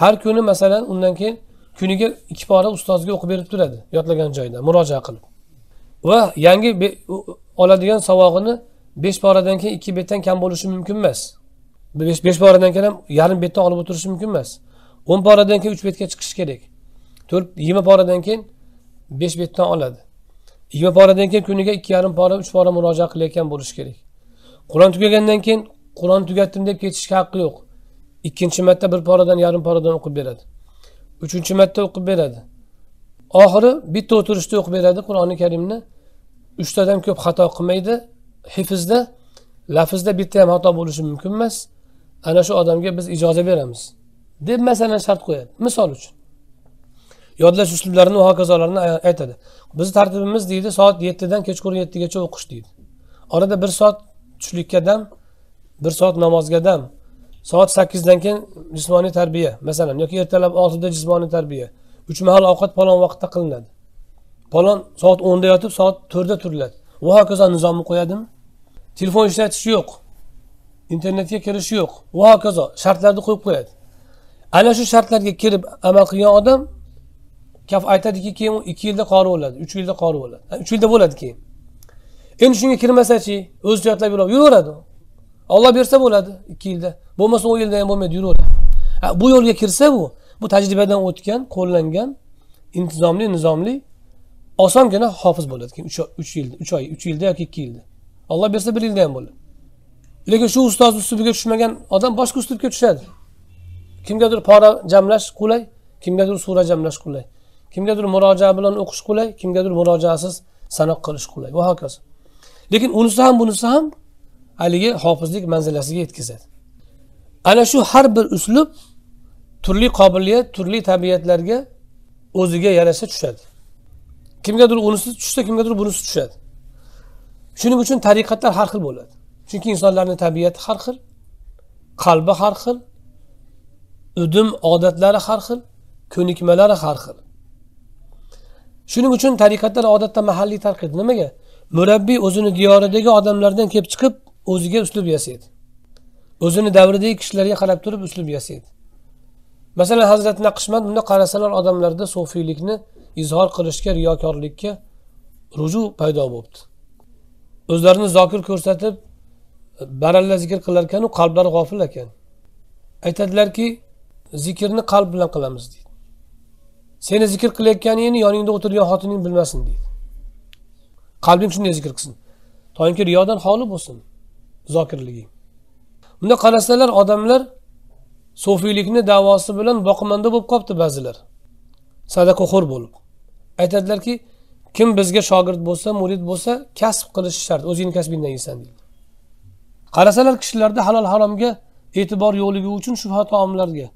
Har kuni masalan undan keyin kuniga 2 pora ustozga o'qib berib turadi yodlagan joyida murojaat qilib. Va yangi oladigan savog'ini 5 poradan keyin 2 betdan kam bo'lishi mumkin emas. 5 poradan keyin ham yarim betdan olib o'tirishi mumkin emas. 10 poradan keyin 3 betga chiqish kerak. 20 poradan keyin 5 betdan oladi. 20 poradan keyin kuniga 2,5 pora, 3 pora murojaat qilayotgan bo'lish kerak. Qur'on tugagandan keyin Qur'on tugatdim deb ketishga haqqi yo'q. Ikkinchi marta 1 poradan, yarim poradan o'qib beradi. 3-chi marta o'qib beradi. Oxiri bitta o'tirishda o'qib beradi Qur'oni Karimni. 3 tadan ko'p xato qilmaydi. Hifzda, lafzda bitta ham xato bo'lishi mumkin emas. Ana shu odamga biz ijoza beramiz deb masalan shart qo'yadi. Misol uchun yodlash uslublarini va hokazolarni aytadi. Biz tartibimiz deydi soat 7 dan kechqurun 7 gacha o'qish deydi. Orada 1 soat tushlikka dam, 1 soat namozga dam, soat 8 dan keyin jismoniy tarbiya, masalan yoki ertalab 6 da jismoniy tarbiya, 3 mahal ovqat palon vaqtda qilinadi. Palon soat 10 da yotib soat 4 da turiladi. Va hokazo nizomni qo'yadimi? Telefon ishlatish yo'q. Internetga kirish yo'q. Va hokazo shartlarni qo'yib qo'yadi. Ana shu shartlarga kirib amal qilgan odam kaf aytadiki keyin 2 yilda qori bo'ladi, 3 yilda qori bo'ladi. 3 yilda bo'ladi keyin. Endi shunga kirmasa-chi, o'z joyatlab yuraveradi. Alloh bersa bo'ladi 2 yilda. Bo'lmasa 10 yilda ham bo'lmaydi, yuraveradi. Bu yo'lga kirsa bu tajribadan o'tgan, qo'llangan, intizomli, nizomli osongina hofiz bo'ladi keyin 3 yilda yoki 2 yilda. Alloh bersa 1 yilda ham bo'ladi. Lekin shu ustoz uslubiga tushmagan odam boshqa uslubga tushadi. Kimgadir pora jamlash qulay, kimgadir sura jamlash qulay. Kimgadir murojaat bilan o'qish qulay, kimgadir murojaatsiz sanoq qilish qulay va hokazo. Lekin unisi ham bunisi ham haligi hofizlik manzilasiga yetkazadi. Ana shu har bir uslub turli qobiliyat, turli tabiatlarga o'ziga yarasha tushadi. Kimgadir unisi tushsa, kimgadir bunisi tushadi. Shuning uchun tariqatlar har xil bo'ladi. Chunki insonlarning tabiati har xil, qalbi har xil, udum odatlari har xil, ko'nikmalari har xil. Shuning uchun tariqatlar odatda mahalliy tarqid. Nimaga? Murabbiy o'zini diyoridagi odamlardan kelib chiqib, o'ziga uslub yasaydi. o'zini davridagi kishilarga qarab turib uslub yasaydi. Masalan, Hazrat Naqshband bunda qarasalar odamlarda sufiylikni izhor qilishga, riyokorlikka ruju paydo bo'libdi. O'zlarini zokir ko'rsatib, baralla zikr qilar ekan, u qalblari g'ofil ekan. Aytadilarki, zikrni qalb bilan qilamiz deydi. Seni zikr qilayotganingni yoningda o'tirgan xotining bilmasin deydi. Qalbing shunday zikr qilsin. To'yinki riyodan xoli bo'lsin zokirliging. Bunda qarasalar odamlar sufiylikni da'vosi bilan boqimanda bo'lib qopti ba'zilar. Sadaqaxo'r bo'lib. Aytadilarki, kim bizga shogird bo'lsa, murid bo'lsa, kasb qilish shart, o'zingning kasbingdan yeysan deydi. Qarasalar kishilarda halol haromga e'tibor yo'qligi uchun shubha taomlarga.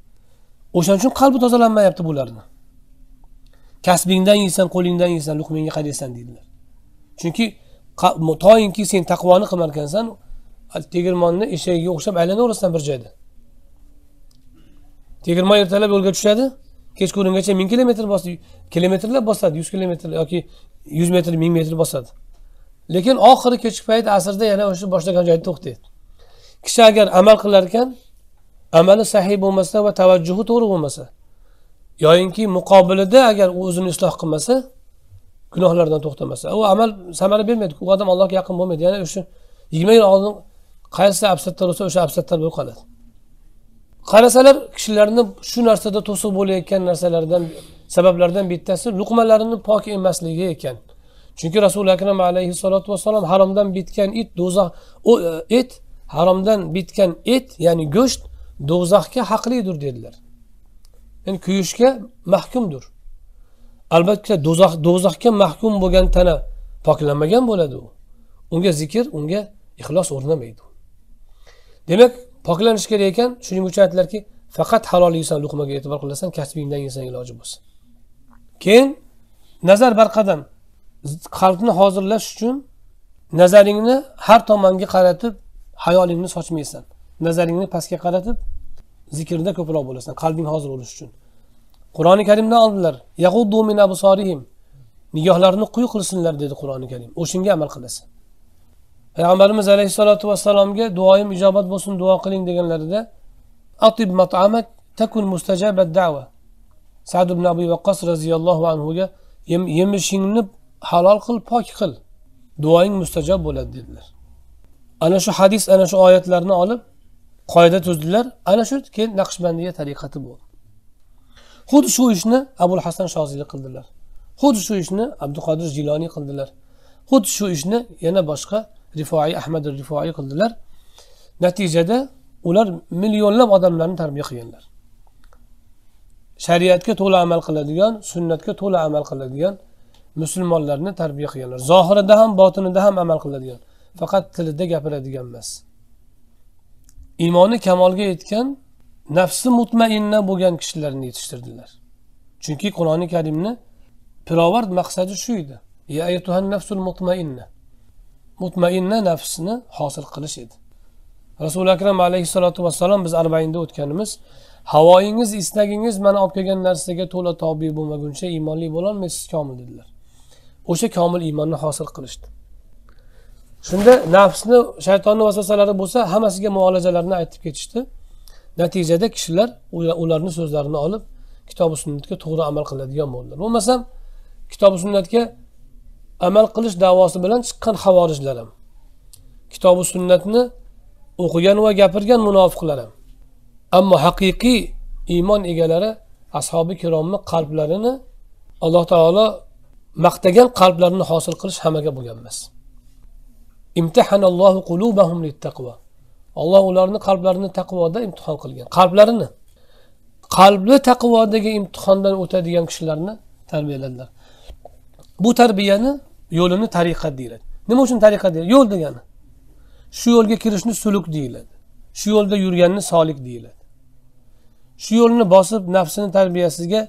O'shaning uchun qalbi tozalanmayapti bularni. Kasbingdan yeysan, qo'lingdan yeysan, luqmingga qaraysan deydilar. Chunki to'yinki sen taqvoni qilmar ekansan, tegirmonni eshagiga o'xshab aylanaversan bir joyda. Tegirmon ertalab yo'lga tushadi, kechqurungacha 1000 kilometr bosadi, kilometrlab bosadi, 100 kilometr yoki 100 metr, 1000 metr bosadi. Lekin oxiri kechki payt asrda yana o'sha boshlagan joyda to'xtaydi. Kishi agar amal qilar ekan, amali sahih bo'lmasa va tavajjuhi to'g'ri bo'lmasa, yoyinki muqobilida agar u o'zini isloh qilmasa, gunohlardan to'xtamasa, u amal samara bermaydi. U odam Allohga yaqin bo'lmaydi. Yana o'sha 20 yil oldin qaysi absatlar bo'lsa, o'sha absatlar bo'lib qoladi. Qarasalar kishilarni shu narsada to'siq bo'layotgan narsalardan, sabablardan bittasi luqmalarini pok emasligi ekan. Chunki Rasul akram alayhissalatu vassalom haromdan bitgan it do'zax, et haromdan bitgan et, ya'ni go'sht do'zaxga haqlidir dedilar. Ya'ni kuyishga mahkumdir. Albatta do'zaxga mahkum bo'lgan tana poklanmagan bo'ladi u. Unga zikr, unga ixlos o'rnamaydi. Demak, poklanish kerak ekan. Shuning uchun aytlarki, faqat halol yeysan, luqmaga e'tibor qilasan, kasbingdan yeysan iloji bo'lsa. Keyin nazar barqadam qalbni hozirlash uchun nazaringni har tomonga qaratib, hayolingni sochmaysan. Nazaringni pastga qaratib, zikrda ko'proq bo'lasan, qalbing hozir bo'lish uchun. Qur'oni Karimda oldilar, yaquddu min absarihim, nigohlarini quyi qilsinlar dedi Qur'oni Karim. O'shunga amal qilasan. Peygamberimiz Aleyhissalatu Vesselam'ga duayım icabat bo'lsin, dua qiling deganlarida atib mat'amak takun mustajabat da'va. Sa'd ibn Abi Waqqas radhiyallohu anhuga yemishingni halol qil, pok qil, duoing mustajab bo'ladi dedilar. Ana shu hadis, ana shu oyatlarni olib qoida tuzdilar. Ana shu keyin Nakşbendiye tariqati bo'ldi. Xuddi shu ishni Abu'l-Hasan ash-Shadhili qildilar. Xuddi shu ishni Abd al-Qadir al-Jilani qildilar. Xuddi shu ishni yana boshqa Rifa'i, Ahmad Rifa'i qildilar. Natijada ular millionlab odamlarni tarbiya qilganlar. Shariatga to'la amal qiladigan, sunnatga to'la amal qiladigan musulmonlarni tarbiya qilganlar. Zohirida ham, botinida ham amal qiladigan, faqat tilida gapiradigan emas. Iymoni kamolga yetgan, nafsi mutmainna bo'lgan kishilarni yetishtirdilar. Chunki Qur'oni Karimni pirovard maqsadi shu edi. Ya ayyatuhan nafsul mutmainna. Mutmainna nafsini hosil qilish edi. Rasul akram alayhissalatu vassalom biz Arba'inda o'tganimiz, havoyingiz, istagingiz mana olib kelgan narsaga to'la tobi bo'lmaguncha iymonli bo'lolmaysiz komil dedilar. O'sha komil iymonni hosil qilishdi. Shunda nafsni, shaytonning vasvasalari bo'lsa, hammasiga muolajalarni aytib ketishdi. Natijada kishilar ularning so'zlarini olib kitob va sunnatga to'g'ri amal qiladigan bo'ldilar. Bo'lmasa kitob va sunnatga amal qilish da'vosi bilan chiqqan xavorijlar ham, kitobi sunnatni o'qigan va gapirgan munofiqlar ham, ammo haqiqiy iymon egalari ashabi kiromni qalblarini Alloh taolo maqtagan qalblarini hosil qilish hamaga bo'lgan emas. Imtahanallohu qulubahum littaqvo. Alloh ularni qalblarini taqvoda imtihon qilgan, qalblarini qalbli taqvodagi imtihondan o'tadigan kishilarni tarbiyaladilar. Bu tarbiyani yo'lini tariqat deyiladi. Nima uchun tariqat deyiladi? Yo'l degani. Shu yo'lga kirishni suluk deyiladi. Shu yo'lda yurganni solik deyiladi. Shu yo'lni bosib nafsini tarbiyasiga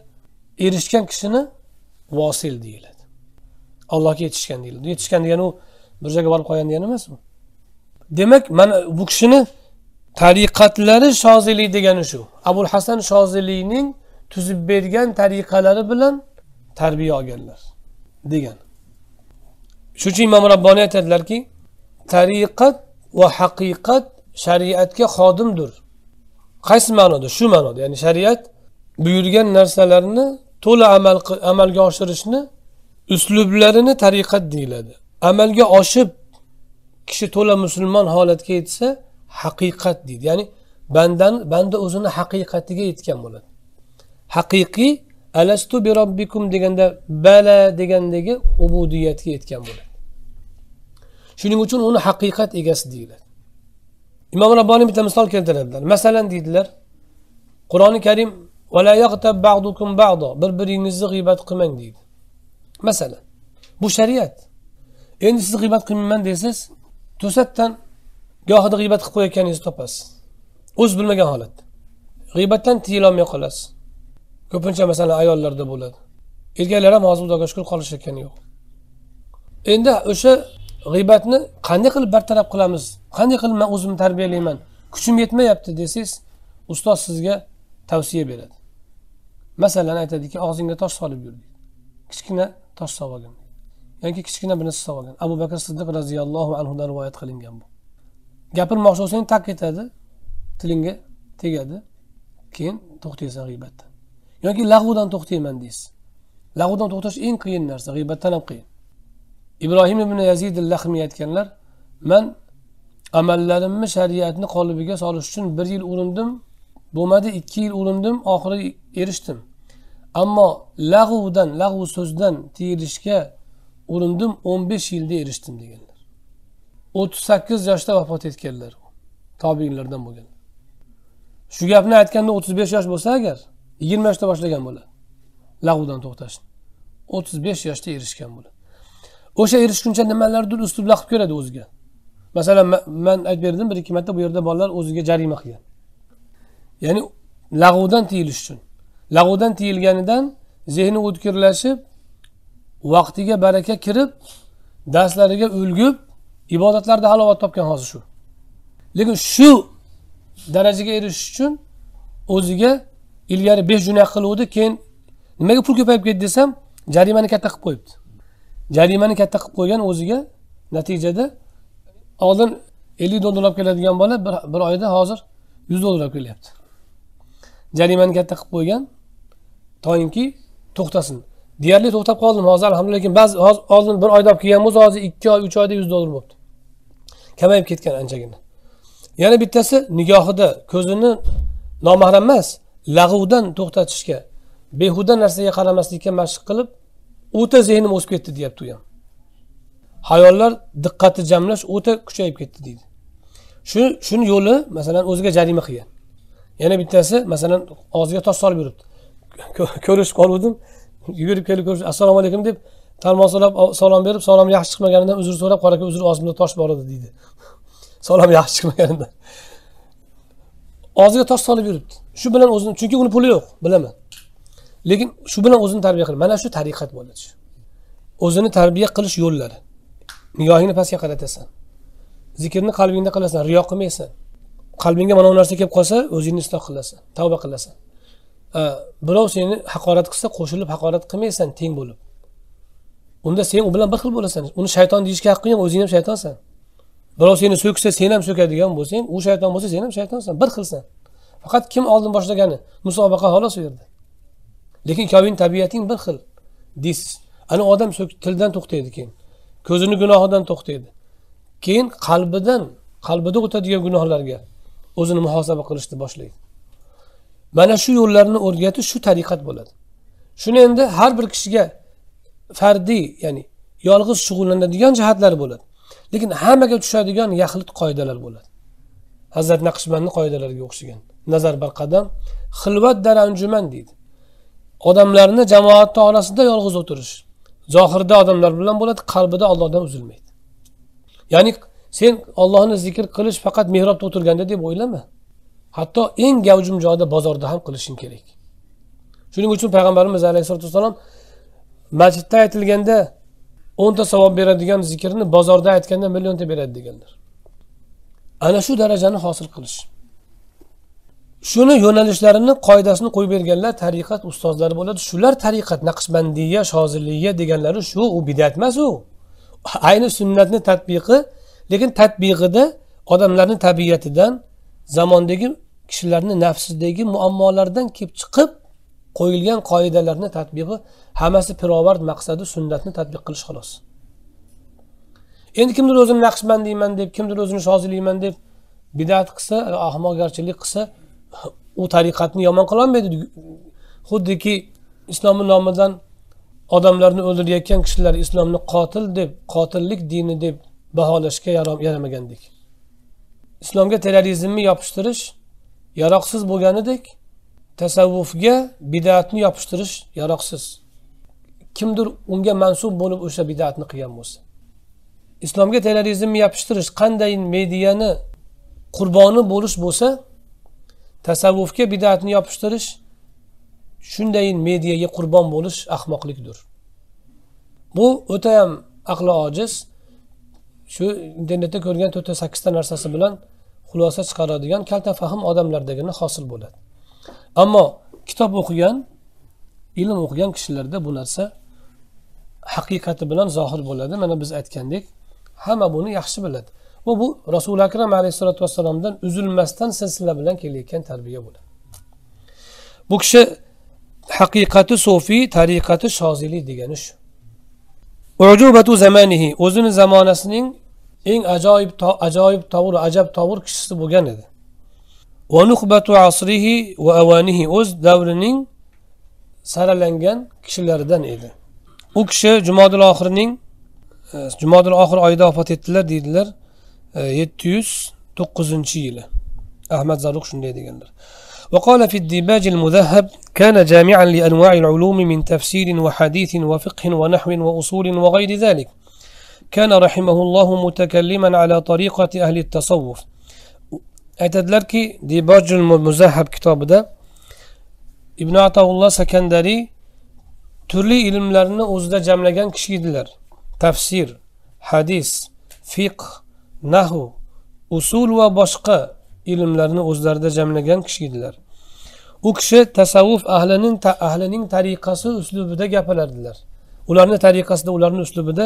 erishgan kishini vosil deyiladi. Allohga yetishgan deyiladi. Yetishgan degani u bir joyga borib qolgan degani emas u. Demak, mana bu kishini tariqatlari Şaziliy degani shu. Abu'l-Hasan ash-Shadhiliyning tuzib bergan tariqalari bilan tarbiya olganlar degan. Shuning uchun Imom Rabbani aytadilarki, tariqat va haqiqat şeriatga xodimdir. Qaysi ma'noda? Shu ma'noda. Ya'ni shariat buyurgan narsalarni to'la amalga oshirishni uslublarini tariqat deyiladi. Amalga oshib kishi to'la musulmon holatga yetsa haqiqat deydi. Ya'ni banda o'zini haqiqatiga yetgan bo'ladi. Haqiqiy alastu bi robbikum deganda bala degandagi ubudiyatga yetgan bo'ladi. Shuning uchun uni haqiqat egasi deyiladi. İmam Rabbani bir misal keltirdiler. Mesela dediler, Kur'an-ı Kerim وَلَا يَغْتَبْ بَعْضُكُمْ بَعْضًا birbirinizi gıybet kılmayın dedi. Mesela bu şeriat. Endi siz gıybet kılmayın deysiz, to'satdan gohida gıybet qilib qo'yayotganingizni topasiz. O'z bilmagan holatda. G'iybatdan tiyilolmay qolasiz. Ko'pincha mesela ayollarda bo'ladi. Erkaklar ham hozir Xudoga shukr qilishayotgani yo'q. Endi o'sha g'iybatni qanday qilib bartaraf qilamiz? Qanday qilib men o'zimni tarbiyalayman? Kuchim yetmayapti desangiz, ustoz sizga tavsiya beradi. Masalan, aytadiki, og'zingga tosh solib yur deydi. Kichkina tosh solib olgan. Yoki kichkina bir narsa solib olgan. Abu Bakr as-Siddiq radhiyallohu anhu dan rivoyat qilingan bu. Gapirmoqchi bo'lsang taq ketadi, tilingga tegadi. Keyin to'xtaysan g'iybatdan. Yoki lag'vdan to'xtayman deysiz. Lag'vdan to'xtash eng qiyin narsa, g'iybatdan ham qiyin. Ibrahim ibn Yazid al-Lakhmi aytganlar, men amallarimni shariatni qolibiga solish uchun 1 yil urindim, bo'lmadi 2 yil urindim, oxiri erishdim. Ammo lag'v so'zdan tiyilishga urindim, 15 yilda erishdim deganlar. 38 yoshda vafot etganlar, tobiinlardan bo'lganlar. Shu gapni aytganda 35 yosh bo'lsa agar, 20 yoshda boshlagan bo'ladi. Lag'vdan to'xtashni 35 yoshda erishgan bo'ladi. O'sha erishguncha nimalardir uslublar qilib ko'radi o'ziga. Masalan, men aytib berdim, 1-2 marta bu yerda bolalar o'ziga jarima qilgan. Ya'ni lag'vdan tiyilish uchun. Lag'vdan tiyilganidan zehni o'tkirlashib, vaqtiga baraka kirib, darslariga ulgib, ibodatlarda halovat topgan hozir shu. Lekin shu darajaga erishish uchun o'ziga ilgari 5 gunoh qiluvdi, keyin nimaga pul ko'payib ketdi desam, jarimani katta qilib qo'yibdi. Jarimani katta qilib qo'ygan o'ziga natijada oldin $50 olib keladigan bola bir oyda hozir $100 olib kelyapti. Jarimani katta qilib qo'ygan to'yinki to'xtasin. Deyarli to'xtab qoldim hozir alhamdulillah, lekin ba'zi oldin bir oyda olib kelgan bo'lsa hozir 2 oy, 3 oyda $100 bo'libdi. Kamayib ketgan anchagina. Yana bittasi nigohida ko'zini nomahram emas, lag'vdan to'xtatishga, behuda narsaga qaramaslikka mashq qilib o'ta zehnim o'sib ketdi deyapti u ham. Hayollar diqqatni jamlash o'ta kuchayib ketdi deydi. Shuni yo'li masalan o'ziga jarima qilgan. Yana bittasi masalan og'ziga tosh solib yuribdi. Ko'rish qoluvdim, yugurib kelib ko'rish assalomu alaykum deb tarmosilab salom berib, salom yaxshi chiqmaganidan uzr so'rab, qora aka uzr og'zimda tosh bor edi deydi. Salom yaxshi chiqmaganidan. Og'ziga tosh solib yuribdi. Shu bilan o'zini, chunki uni puli yo'q, bilaman. Lekin shu bilan o'zini tarbiya qiladi. Mana shu tariqat bo'ladi. O'zini tarbiya qilish yo'llari. Nigohingni pastga qaratasan. Zikrni qalbingda qilasan, riyo qilmaysan. Qalbingga mana bu narsa kelib qolsa, o'zingni isloh qilasan, tavba qilasan. Birov seni haqorat qilsa, qo'shilib haqorat qilmaysan, teng bo'lib. Unda sen u bilan bir xil bo'lasan. Uni shayton deyishga haqqi yo'q, o'zing ham shaytonsan. Birov seni so'ksa, sen ham so'kadigan bo'lsang, u shayton bo'lsa, sen ham shaytonsan, bir xilsan. Faqat kim oldin boshlagani, musobaqa xolos u yerda. Lekin kavin tabiating bir xil deysiz. Ana odam tildan to'xtaydi keyin. Ko'zini gunohidan to'xtaydi. Keyin qalbida o'tadigan gunohlarga o'zini muhosaba qilishni boshlaydi. Mana shu yo'llarni o'rgatish shu tariqat bo'ladi. Shuni endi har bir kishiga fardiy, ya'ni yolg'iz shug'ullanadigan jihatlari bo'ladi. Lekin hammaga tushadigan yaxlit qoidalar bo'ladi. Hazrat Naqshbandi qoidalariga o'xshagan. Nazar bir qadam, xilvat dar anjuman deydi. Odamlarni jamoat orasida yolg'iz o'tirish. Zohirda odamlar bilan bo'ladi, qalbida Allohdan uzilmaydi. Ya'ni sen Allohni zikr qilish faqat mihrobda o'tirganda deb o'ylama. Hatto eng gavjum joyda, bozorda ham qilishing kerak. Shuning uchun payg'ambarimiz alayhisolatu vasallam masjidda aytilganda 10 ta savob beradigan zikrni bozorda aytganda million ta beradi deganlar. Ana shu darajani hosil qilish. Shuni yo'nalishlarini, qoidasini qo'yib berganlar tariqat ustozlari bo'ladi. Shular tariqat, Nakşbendiye, Şaziliye deganlari shu, u bid'at emas u. Ayni sunnatni tatbiqi, lekin tatbiqida odamlarning tabiatidan, zamondagi kishilarning nafsidagi muammolardan kelib chiqib qo'yilgan qoidalarni tatbiqi hammasi pirovard maqsadi sunnatni tatbiq qilish xolos. Endi kimdir o'zini Naqshbandiyman deb, kimdir o'zini Shoziliyman deb bid'at qilsa, ahmoqgarchilik qilsa, u tariqatni yomon qila olmaydi. Xuddiki islomning nomidan odamlarni o'ldirayotgan kishilar islomni qotil deb, qotillik dini deb baholashga yaramagandek. Islomga terrorizmni yopishirish yaroqsiz bo'lganidek, tasavvufga bid'atni yopishirish yaroqsiz. Kimdir unga mansub bo'lib o'sha bid'atni qilgan bo'lsa, islomga terrorizmni yopishirish qanday mediyani qurboni bo'lish bo'lsa, tasavvufga bid'atni yopishirish shunday mediyaga qurbon bo'lish ahmoqlikdir. Bu o'ta ham aqli ojiz, shu internetda ko'rgan 4-8 ta narsasi bilan xulosa chiqaradigan kalta fahm odamlardagina hosil bo'ladi. Ammo kitob o'qigan, ilm o'qigan kishilarda bu narsa haqiqati bilan zohir bo'ladi. Mana biz aytgandik, hamma buni yaxshi biladi. Bu Rasuli Akram alayhisolatu vassalomdan uzilmasdan silsila bilan kelayotgan tarbiya bo'ladi. Bu kishi haqiqati sofi, tariqati Şazili degani shu. Urjubatu zamanihi, o'zini zamonasining eng ajab tavur kishisi bo'lgan edi. Va nukhbatu asrihi va awanihi, o'z davrining saralangan kishilaridan edi. U kishi Jumodil oxir oyida vafot etdilar deydilar, 709-yili. Ahmad Zarruq shunday deganlar. Va qala fi ad-dibaj al-mudahhab kana jami'an li anwa'i al-ulum min tafsir va hadith va fiqh va nahw va usul va ghayri zalik. كان رحمه الله متكلما على طريقة أهل التصوف. aytadilar ki, Dibajul Muzahhab kitobida Ibn Ata'illah al-Iskandari turli ilmlarni o'zida jamlagan kishi edilar. Tafsir, hadis, fiqh, nahv, usul va boshqa ilmlarni o'zlarida jamlagan kishi edilar. U kishi tasavvuf ahlining tariqasi uslubida gapilardilar. Ularning tariqasida, ularning uslubida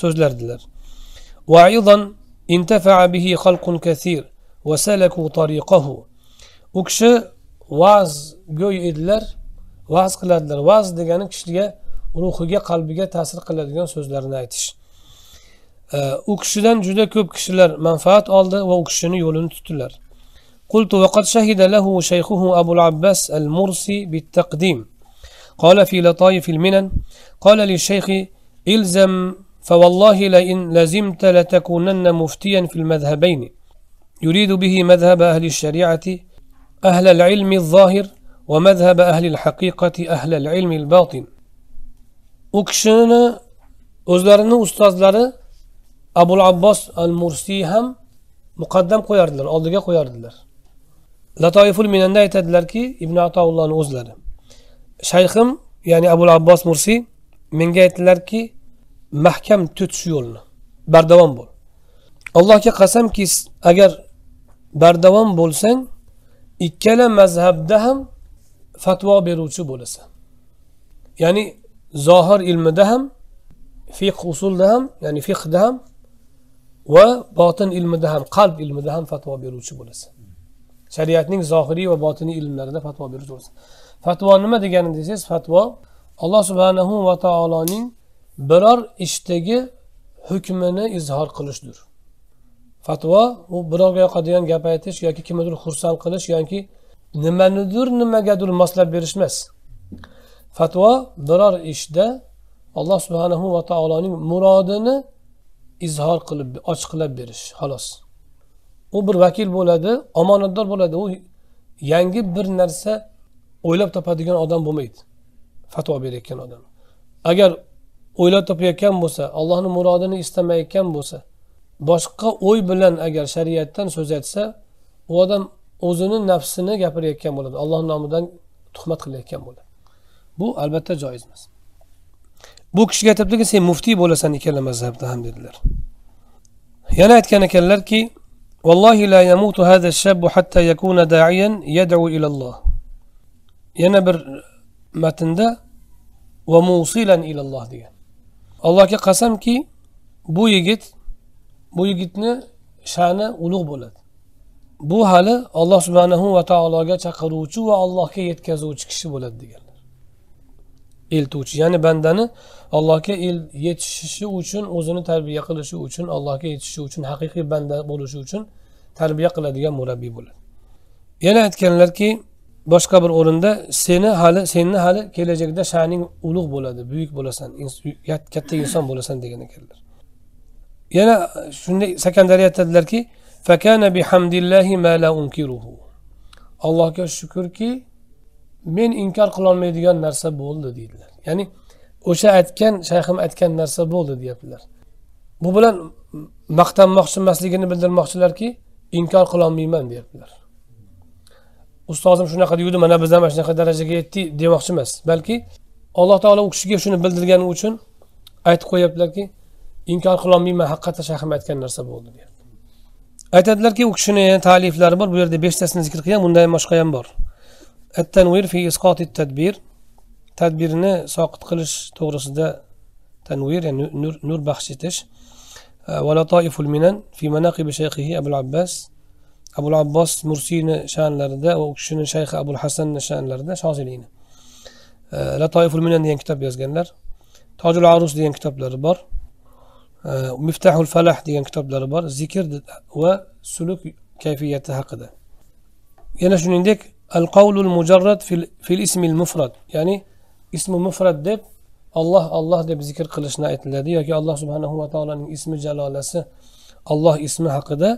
so'zlardilar. Va aydan intafa'a bihi xalqun kaseer va salaku tariqahu. U kishi vaz go'y edilar, vaz qiladilar. Vaz degani kishiga ruhiga, qalbiga ta'sir qiladigan so'zlarni aytish. U kishidan juda ko'p kishilar manfaat oldi va u kishining yo'lini tutdilar. Qultu wa qad shahida lahu shaykhuhu Abu'l-Abbas al-Mursi bit-taqdim. Qala fi lataif al-minan, qala li shaykhi ilzam فوالله لئن لزمت لتكونن مفتيا في المذهبين يريد به مذهب أهل الشريعة أهل العلم الظاهر ومذهب أهل الحقيقة أهل العلم الباطن. U kishini o'zlarini ustozlari Abu'l-Abbas al-Mursi ham muqaddam qo'yardilar, oldiga qo'yardilar. Latoiful Minanda aytadilarki, Ibn Ata'ullohning o'zlari, shayxim ya'ni Abu'l-Abbas Mursi menga aytdilarki, mahkam tut shu yo'lni, bardavom bo'l. Allohga qasamki, agar bardavom bo'lsang, ikkala mazhabda ham fatvo beruvchi bo'lasan. Ya'ni zohir ilmida ham, fiqh usulida ham, ya'ni fiqhda ham va botin ilmida ham, qalb ilmida ham fatvo beruvchi bo'lasan. Shariatning zohiriy va botiniy ilmlarida fatvo beruvchi bo'lasan. Fatvo nima degani desangiz, fatvo Alloh subhanahu va taoloning biror ishdagi hukmini izhor qilishdir. Fatvo u birovga yoqadigan gap aytish yoki kimnidir xursand qilish yoki nimagadir maslahat berish emas. Fatvo biror ishda Alloh subhanahu va taoloning murodini izhor qilib, ochiqlab berish, xolos. U bir vakil bo'ladi, omonatdor bo'ladi, u yangi bir narsa o'ylab topadigan odam bo'lmaydi. Fatvo berayotgan odam agar o'ylab topayotgan bo'lsa, Allohning murodini istamayotgan bo'lsa, boshqa o'y bilan agar shariatdan so'z aytsa, u odam o'zini nafsini gapirayotgan bo'ladi, Allohning nomidan tuhmat qilayotgan bo'ladi. Bu albatta joiz emas. Bu kishiga aytibdiki, sen muftiy bo'lasan ikkala mazhabda ham dedilar. Yana aytgan ekanlarki, vallohi la yamutu hada ash-shab hatta yakuna da'iyan yad'u ila Alloh. Yana bir matnda va musilan ila Alloh degan. Allohga qasamki, bu yigitni sha'ni ulug' bo'ladi. Bu hali Alloh subhanahu va taologa chaqiruvchi va Allohga yetkazuvchi kishi bo'ladi deganlar. Eltuvchi, ya'ni bandani Allohga yetishishi uchun, o'zini tarbiya qilishi uchun, Allohga yetishishi uchun, haqiqiy banda bo'lishi uchun tarbiya qiladigan murabbiy bo'ladi. Yana aytganlarki, boshqa bir o'rinda seni hali kelajakda sha'ning ulug' bo'ladi, buyuk bo'lasan, katta inson bo'lasan degan ekanlar. Yana shunday sekondariyat dedilarki, fakana bihamdillahi ma la unkiruhu. Allohga shukrki, men inkor qila olmaydigan narsa bo'ldi dedilar. Ya'ni o'sha aytgan, shayxim aytgan narsa bo'ldi deyaptilar. Bu bilan maqtanmoqchi emasligini bildirmoqchilarki, inkor qila olmayman deyaptilar. Ustozim shunaqa deydi, mana biz ham shunaqa darajaga yetdik demoqchi emas, balki Alloh taolo u kishiga shuni bildirgani uchun aytib qo'yaptilarki, inkor qila olmayman, haqiqatan shayxim aytgan narsa bo'ldi deyapti. Aytadilarki, u kishini ta'liflari bor, bu yerda 5tasini zikr qilgan, bundan boshqa ham bor. At-Tanwir fi isqot at-tadbir, tadbirni soqit qilish to'g'risida tanvir, ya'ni nur baxsh etish. Va lataiful minan fi manaqib shaykhihi Abu'l-Abbas, Abu'l-Abbas al-Mursi'ni sha'nlarida va u kishining shayxi Abu'l-Hasan sha'nlarida Şaziliyni. Lataiful minan degan kitob yozganlar. Tojul Arus degan kitoblari bor. Miftahul Falah degan kitoblari bor. Zikr va suluk kayfiyati haqida. Yana shuningdek Al-Qawlul Mujarrad fil ismil Mufrad, ya'ni ismi Mufrad deb Allah deb zikr qilishni aytiladi yoki Alloh subhanahu va taolaning ismi jalolasi Alloh ismi haqida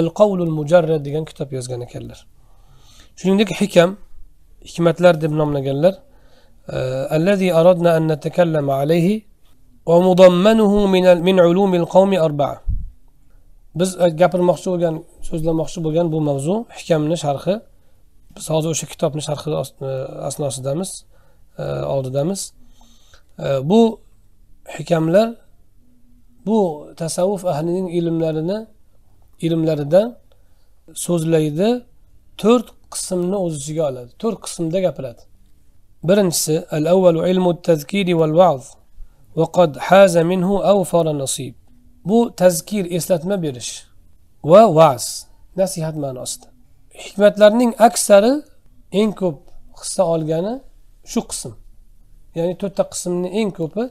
Al-Qawlul Mujarrad degan kitob yozgan ekanlar. Shuningdek Hikam, hikmatlar deb nomlaganlar, allazi aradna an natakallama alayhi va mudammanuhu min ulumil qawmi arba'a. Biz gapirmoqchi bo'lgan, so'zlamoqchi bo'lgan bu mavzu Hikamning sharhi. Biz hozir o'sha kitobni sharhi asnosidamiz, oldidamiz. Bu hikamlar bu tasavvuf ahlining ilmlaridan so'zlaydi, 4 qismni o'z ichiga oladi. 4 qismda gapiradi. Birinchisi al-avvalu ilmu at-tazkiri wal-va'z va qad haza minhu awfar an-nasib. Bu tazkir, eslatma berish va va'z, nasihat ma'nosida. Hikmatlarning aksari, eng ko'p hissa olgani shu qism. Ya'ni 4ta qismning eng ko'pi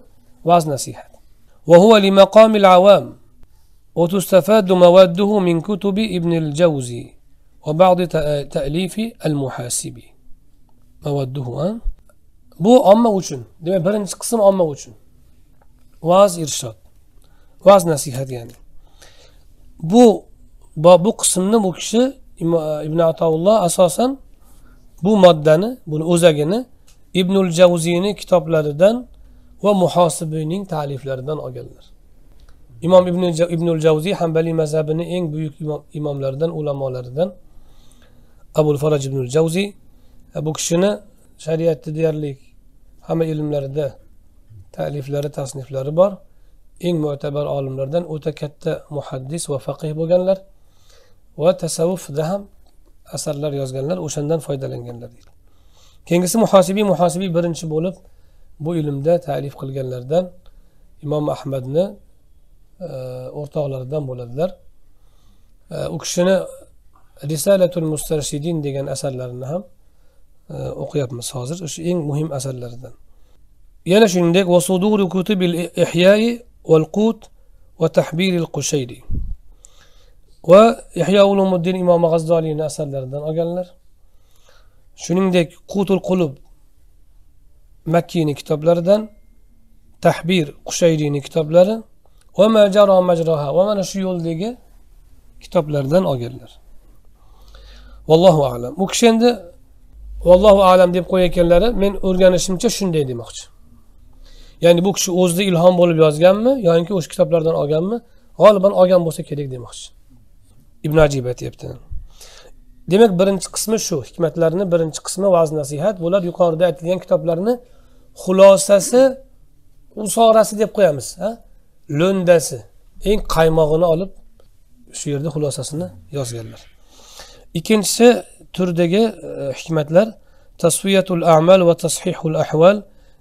va'z nasihat. Va huwa li maqamil awam va tustafadu mawadduhu min kutubi Ibn al-Jawzi va ba'd ta'lifi al-Muhasibi. Mawadduhu. Bu omma uchun. Demak, birinchi qism omma uchun. Va'z irshod. Va'z nasihat ya'ni. Bu qismni bu kishi Ibn Ata'illah asosan bu moddani, buni o'zagini Ibn al-Jawzining kitoblaridan va Muhasibining ta'liflaridan olganlar. Imom Ibn al-Jawzi Hanbali mazhabining eng buyuk imomlaridan, ulamolaridan, Abul Faraj Ibn al-Jawzi. Bu kishini shariatda deyarli hamma ilmlarida ta'liflari, tasniflari bor. Eng mu'tabar olimlardan, o'ta katta muhaddis va faqih bo'lganlar. Va tasavvufda ham asarlar yozganlar, o'shandan foydalanganlar deydi. Keyingisi Muhasibi birinchi bo'lib bu ilmda ta'lif qilganlardan, Imom Ahmadni o'rtoqlaridan bo'ladilar. U kishini Risalatul Mustarshidin degan asarlarini ham o'qiyapmiz hozir, o'sha eng muhim asarlaridan. Yana shuningdek Wasuduru kutubil ihya'i wal qut va tahbiril qushayri va Ihyo ulumuddin Imom G'azzoliyning asarlaridan olganlar. Shuningdek Qutul Qulub Makkiyning kitoblaridan, Tahbir Qushayriyning kitoblari va Majaro Majroha va mana shu yo'ldagi kitoblardan olganlar. Vallohu a'lam. Bu kishi endi vallohu a'lam deb qo'yayotganlari, men o'rganishimcha shunday demoqchi. Ya'ni bu kishi o'zida ilhom bo'lib yozganmi yoki o'sha kitoblardan olganmi? G'oliban olgan bo'lsa kerak demoqchi. Ibn Ajiba aytibdi. Demak, birinchi qismi shu, hikmatlarning birinchi qismi va'z nasihat. Bular yuqorida aytilgan kitoblarni xulosasi, usorasi deb qo'yamiz, lo'ndasi, eng qaymog'ini olib shu yerda xulosasini yozganlar. Ikkinchisi turdagi hikmatlar tasfiyatul a'mal va tashihul ahval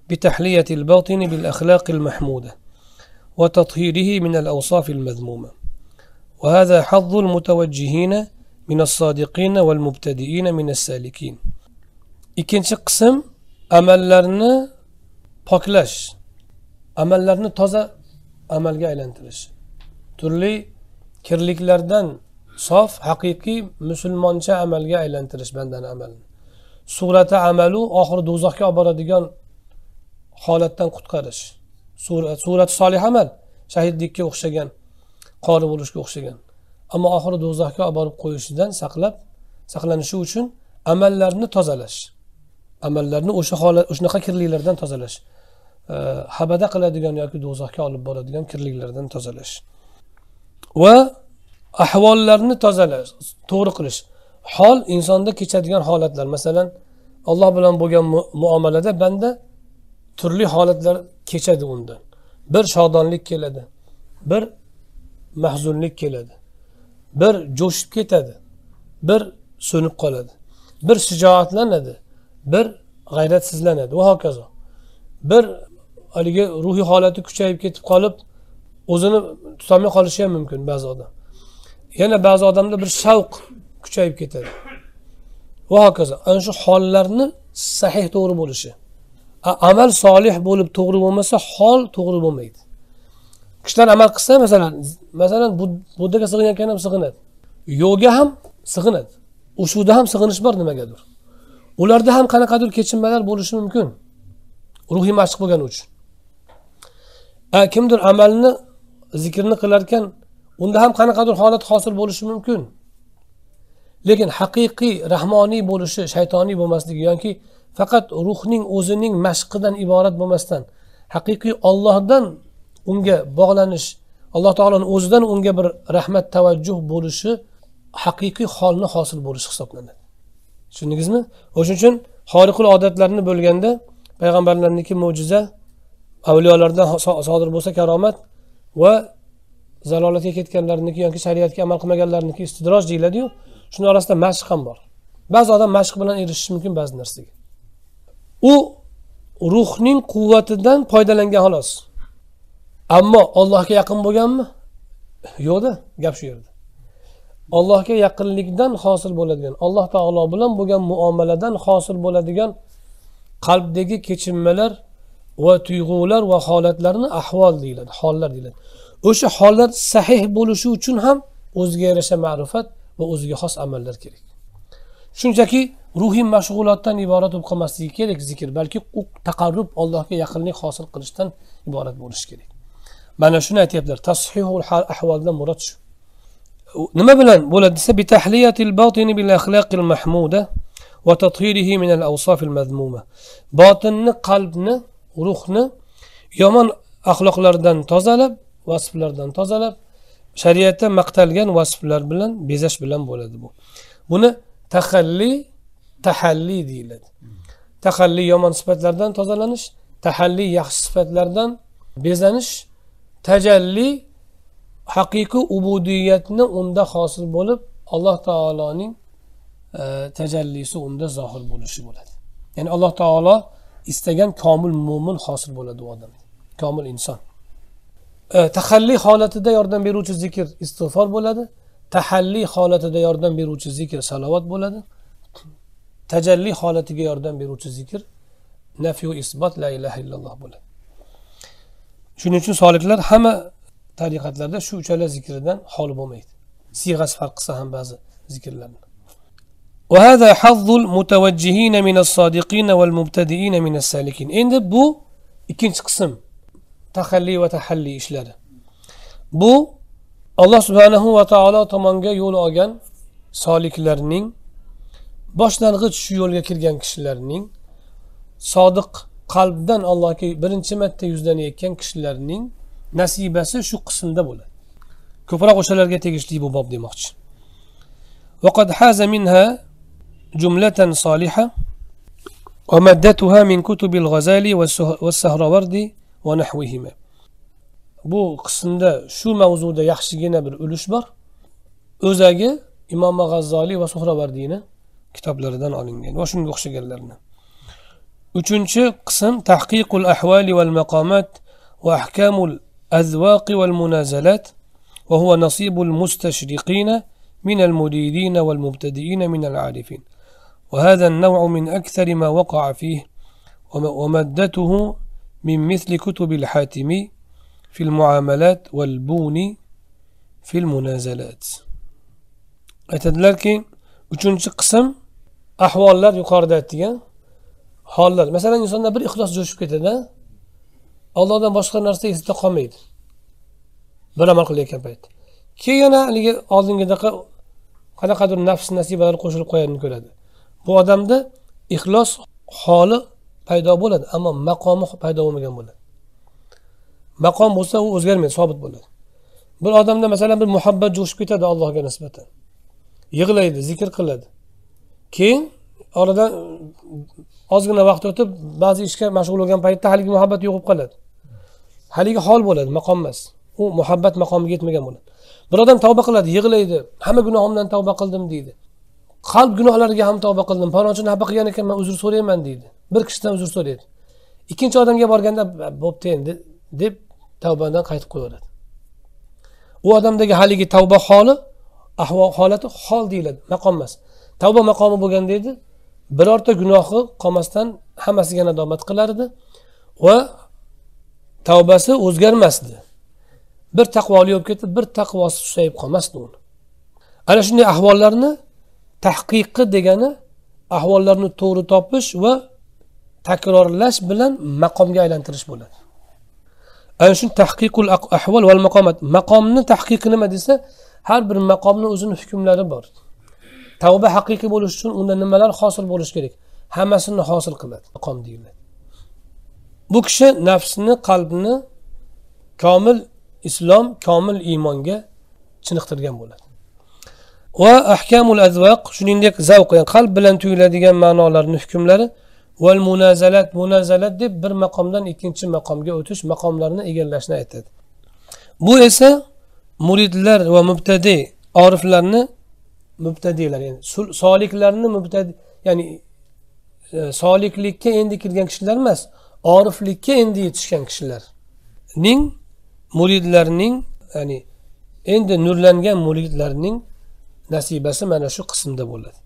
bi tahliyatil batin bil axloqil mahmuda va tathirihi min al awsafil mazmuma Ve hâzâ hazzul mutevecihîne mine's-sâdikîne ve'l-mubtediîne mine's-sâlikîn. İkinci kısım, amellerini paklaş, amellerini taza amelge aylantirish. Türlü kirliklerden saf, hakiki Müslümanca amelge aylantirish benden amelini. Surete amelu, ahir duzakka abaradigan haletten kutkarish. Surat-i salih amel, şehidlikka o'xshagan, qori bo'lishga o'xshagan. Ama ahir duzakka abarib qo'yishidan saqlanishi uchun amellerini tozalash. Amellerini o'shunaqa kirliklardan tozalash. Habada qiladigan yoki do'zaxga olib boradigan kirliklardan tozalash va ahvollarni tozalash, to'g'ri qilish. Hol insonda kechadigan holatlar, masalan, Alloh bilan bo'lgan muomalada banda turli holatlar kechadi undan. Bir shodonlik keladi, bir mahzunlik keladi, bir jo'shib ketadi, bir so'nib qoladi, bir shijoatlanadi, bir g'ayratsizlanadi va hokazo. Bir haligi ruhiy holati kuchayib ketib qolib, o'zini tutolmay qolishi ham mumkin ba'zi odam. Yana ba'zi odamda bir shavq kuchayib ketadi. Va hokazo. Ana shu hollarni sahih to'g'ri bo'lishi. Amal solih bo'lib to'g'ri bo'lmasa, hol to'g'ri bo'lmaydi. Kishilar amal qilsa, masalan Buddaga sig'inayotgan ham sig'inadi. Yo'ga ham sig'inadi. Ushuda ham sig'inish bor nimagadir. Ularda ham qanaqadir kechinmalar bo'lishi mumkin. Ruhiy mashq bo'lgani uchun. Kimdir amalni, zikrni qilarkan, unda ham qanaqadir holat hosil bo'lishi mumkin. Lekin haqiqiy, rahmoniy bo'lishi, shaytoniy bo'lmasligi yoki faqat ruhning o'zining mashqidan iborat bo'lmasdan, haqiqiy Allohdan unga bog'lanish, Alloh taoloning o'zidan unga bir rahmat tavajjuh bo'lishi haqiqiy holni hosil bo'lishi hisoblanadi. Tushundingizmi? O'shuning uchun xoriqul odatlarni bo'lganda Peygamberlerindeki mucize, avliyolardan sodir bo'lsa karomat ve zalolatga ketganlarniki yoki shariatga amal qilmaganlarniki istidroj deyiladi-yu. Shuning orasida mashq ham bor. Ba'zi odam mashq bilan erishishi mumkin ba'zi narsaga. U ruhning quvvatidan foydalangan xolos. Ammo Allohga yaqin bo'lganmi? Yo'q-da, gap shu yerda. Allohga yaqinlikdan hosil bo'ladigan, Alloh taolo bilan bo'lgan muomaladan hosil bo'ladigan qalbdagi kechinmalar va tuyg'ular va holatlarni ahvol deyiladi, hollar deyiladi. O'sha hollar sahih bo'lishi uchun ham o'ziga yarasha ma'rifat va o'ziga xos amallar kerak. Shunchaki ruhiy mashg'ulotdan iborat bo'lib qolmasligi kerak zikr, balki u taqarrub, Allohga yaqinlik hosil qilishdan iborat bo'lishi kerak. Mana shuni aytiblar, tasihihul ahvoldan murod shu. Nima bilan bo'ladi desa, bi tahliyatil batin bil axloqil mahmuda va tathirihi min al-awsaf al-madhmuma. Botinni, qalbni, ruhni yomon axloqlardan tozalab, vasflardan tozalab, shariatda maqtalgan vasflar bilan bezash bilan bo'ladi bu. Buni tahalli deyiladi. Tahalli yomon sifatlardan tozalanish, tahalli yaxshi sifatlardan bezanish, tajalli haqiqiy ubudiyatni unda hosil bo'lib, Alloh taoloning tajallisi unda zohir bo'lishi bo'ladi. Ya'ni Alloh taolo istagan komil mo'min hosil bo'ladi u odam. Komil inson. Tahalli holatida yordam beruvchi zikr istig'for bo'ladi. Tahalli holatida yordam beruvchi zikr salovat bo'ladi. Tajalli holatiga yordam beruvchi zikr nafyu isbat la ilaha illalloh bo'ladi. Shuning uchun solihlar hamma tariqatlarda shu uchala zikridan xoli bo'lmaydi. Siyg'asi farq qilsa ham ba'zi zikrlarni. وهذا حظ المتوجهين من الصادقين والمبتدئين من السالكين. Endi bu ikkinchi qism, tahalli va tahalli ishlari. Bu Alloh subhanahu va taolo tomonga yo'l olgan soliklarning, boshlang'ich shu yo'lga kirgan kishilarning, sodiq qalbdan Allohga birinchi marta yuzlanayotgan kishilarning nasibasi shu qismda bo'ladi. Ko'proq o'shalarga tegishli bu bob demoqchi. وقد حاز منها جملة صالحة ومدتها من كتب الغزالي والسهروردي ونحوهما. Bu kısımda şu mevzuda yaxshigina bir ulush bor. O'zagi Imom G'azzoliy va Suhravardiyni kitoblaridan olingan va shunga o'xshaganlarni. 3-qism tahqiqul ahvoli val maqomat va ahkamul azvoqi val munozalat Ve huve nasibul musteşriqine minel mudidine vel mubtediine minel arifin. Ve hâzen nev'u min ektheri ma veka'a fih. Ve maddetuhu min misli kutubil hatimi fil muamelat vel buni fil münazelat. Dediler ki 3. kısım ahvallar yukarıda ettiği haller. Mesela insanda bir ihlas coşup getirdi. Allah'dan başka narsa izle kalmaydı. Bir amal kılıyken paydı. Ki yine aldığında kadar nefsin nasibeleri koşulup koyarını görüldü. Bu adamda ihlas hali payda buladı ama makamı payda olmayan buladı. Makam olsa o özgermedi, sabit buladı. Bir adamda mesela bir muhabbet coşup getirdi Allah'a nispeten. Yığılaydı, zikir kıladı. Ki oradan azgına vakti ötüp bazı işe meşgul olgan paytda haligi muhabbet yo'qib qoladi. Haligi hol bo'ladi, maqom emas. U muhabbat maqomiga yetmagan bo'ladi. Bir odam tavba qiladi, yig'laydi. Hamma gunohimdan tavba qildim deydi. Qalb gunohlariga ham tavba qildim. Palonchini xafa qilgan ekanman, uzr so'rayman deydi. Bir kishidan uzr so'raydi. Ikkinchi odamga borganda bo'pti endi deb tavbadan qaytib qo'yadi. U odamdagi haligi tavba holi, ahvol holati hol deyiladi, maqom emas. Tavba maqomi bo'lgan deydi. Birorta gunohi qolmasdan hammasiga nadomat qilardi va tavbasi o'zgarmasdi. Bir taqvoli bo'lib ketib, bir taqvosi susayib qolmasdi uni. Ana shunday ahvollarni tahqiqi degani ahvollarni to'g'ri topish va takrorlash bilan maqomga aylantirish bo'ladi. Ana shun tahqiqul ahvol va maqomat. Maqomni tahqiqi nima desa, har bir maqomning o'zining hukmlari bor. Tavba haqiqiy bo'lish uchun unda nimalar hosil bo'lishi kerak? Hammasini hosil qiladi, maqom deyiladi. Bu kishi nafsini, qalbini komil islom, komil iymonga chiniqtirgan bo'ladi. Va ahkamul azvaq, shuningdek zavq, ya'ni qalb bilan tuyuladigan ma'nolarning hukmlari va munazalat, munazalat deb bir maqomdan ikkinchi maqomga o'tish, maqomlarni egallashni aytadi. Bu esa muridlar va mubtadi oriflarni mübtediler yani saliklerini mübtedi yani saliklikka endi kirgan kişiler emas, ariflikka endi yetişgan kişilerning muridlarining yani endi nurlangan muridlarining nasibasi mana shu qismda bo'ladi.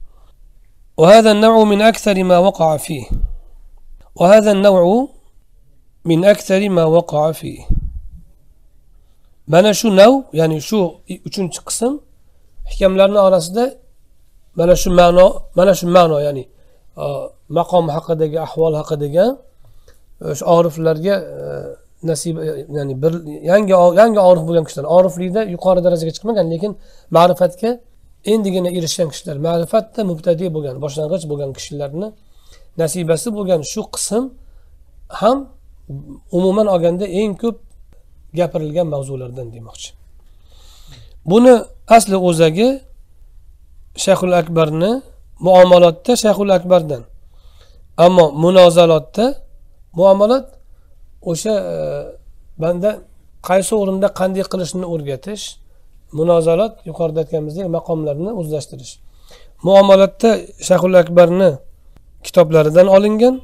Va hada an-naw'u min akthari ma waqa'a fihi. Va hada an-naw'u min akthari ma waqa'a fihi. Mana shu nav yani şu 3. kısım hikmlarning orasida mana shu ma'no ya'ni maqom haqidagi, ahvol haqidagi o'sha oriflarga nasib ya'ni bir yangi orif bo'lgan kishilar, oriflikda yuqori darajaga chiqmagan, lekin ma'rifatga endigina erishgan kishilar, ma'rifatda mubtadi bo'lgan, boshlang'ich bo'lgan kishilarni nasibasi bo'lgan shu qism ham umuman olganda eng ko'p gapirilgan mavzulardan demoqchi. Buni asli o'zagi Shayxul Akbarni muomalotda Shayxul Akbardan, ammo munozalotda muomalat o'sha banda qaysi o'rinda qanday qilishni o'rgatish, munozalat yuqorida aytganimizdek maqomlarni o'zlashtirish. Muomalatda Shayxul Akbarni kitoblaridan olingan,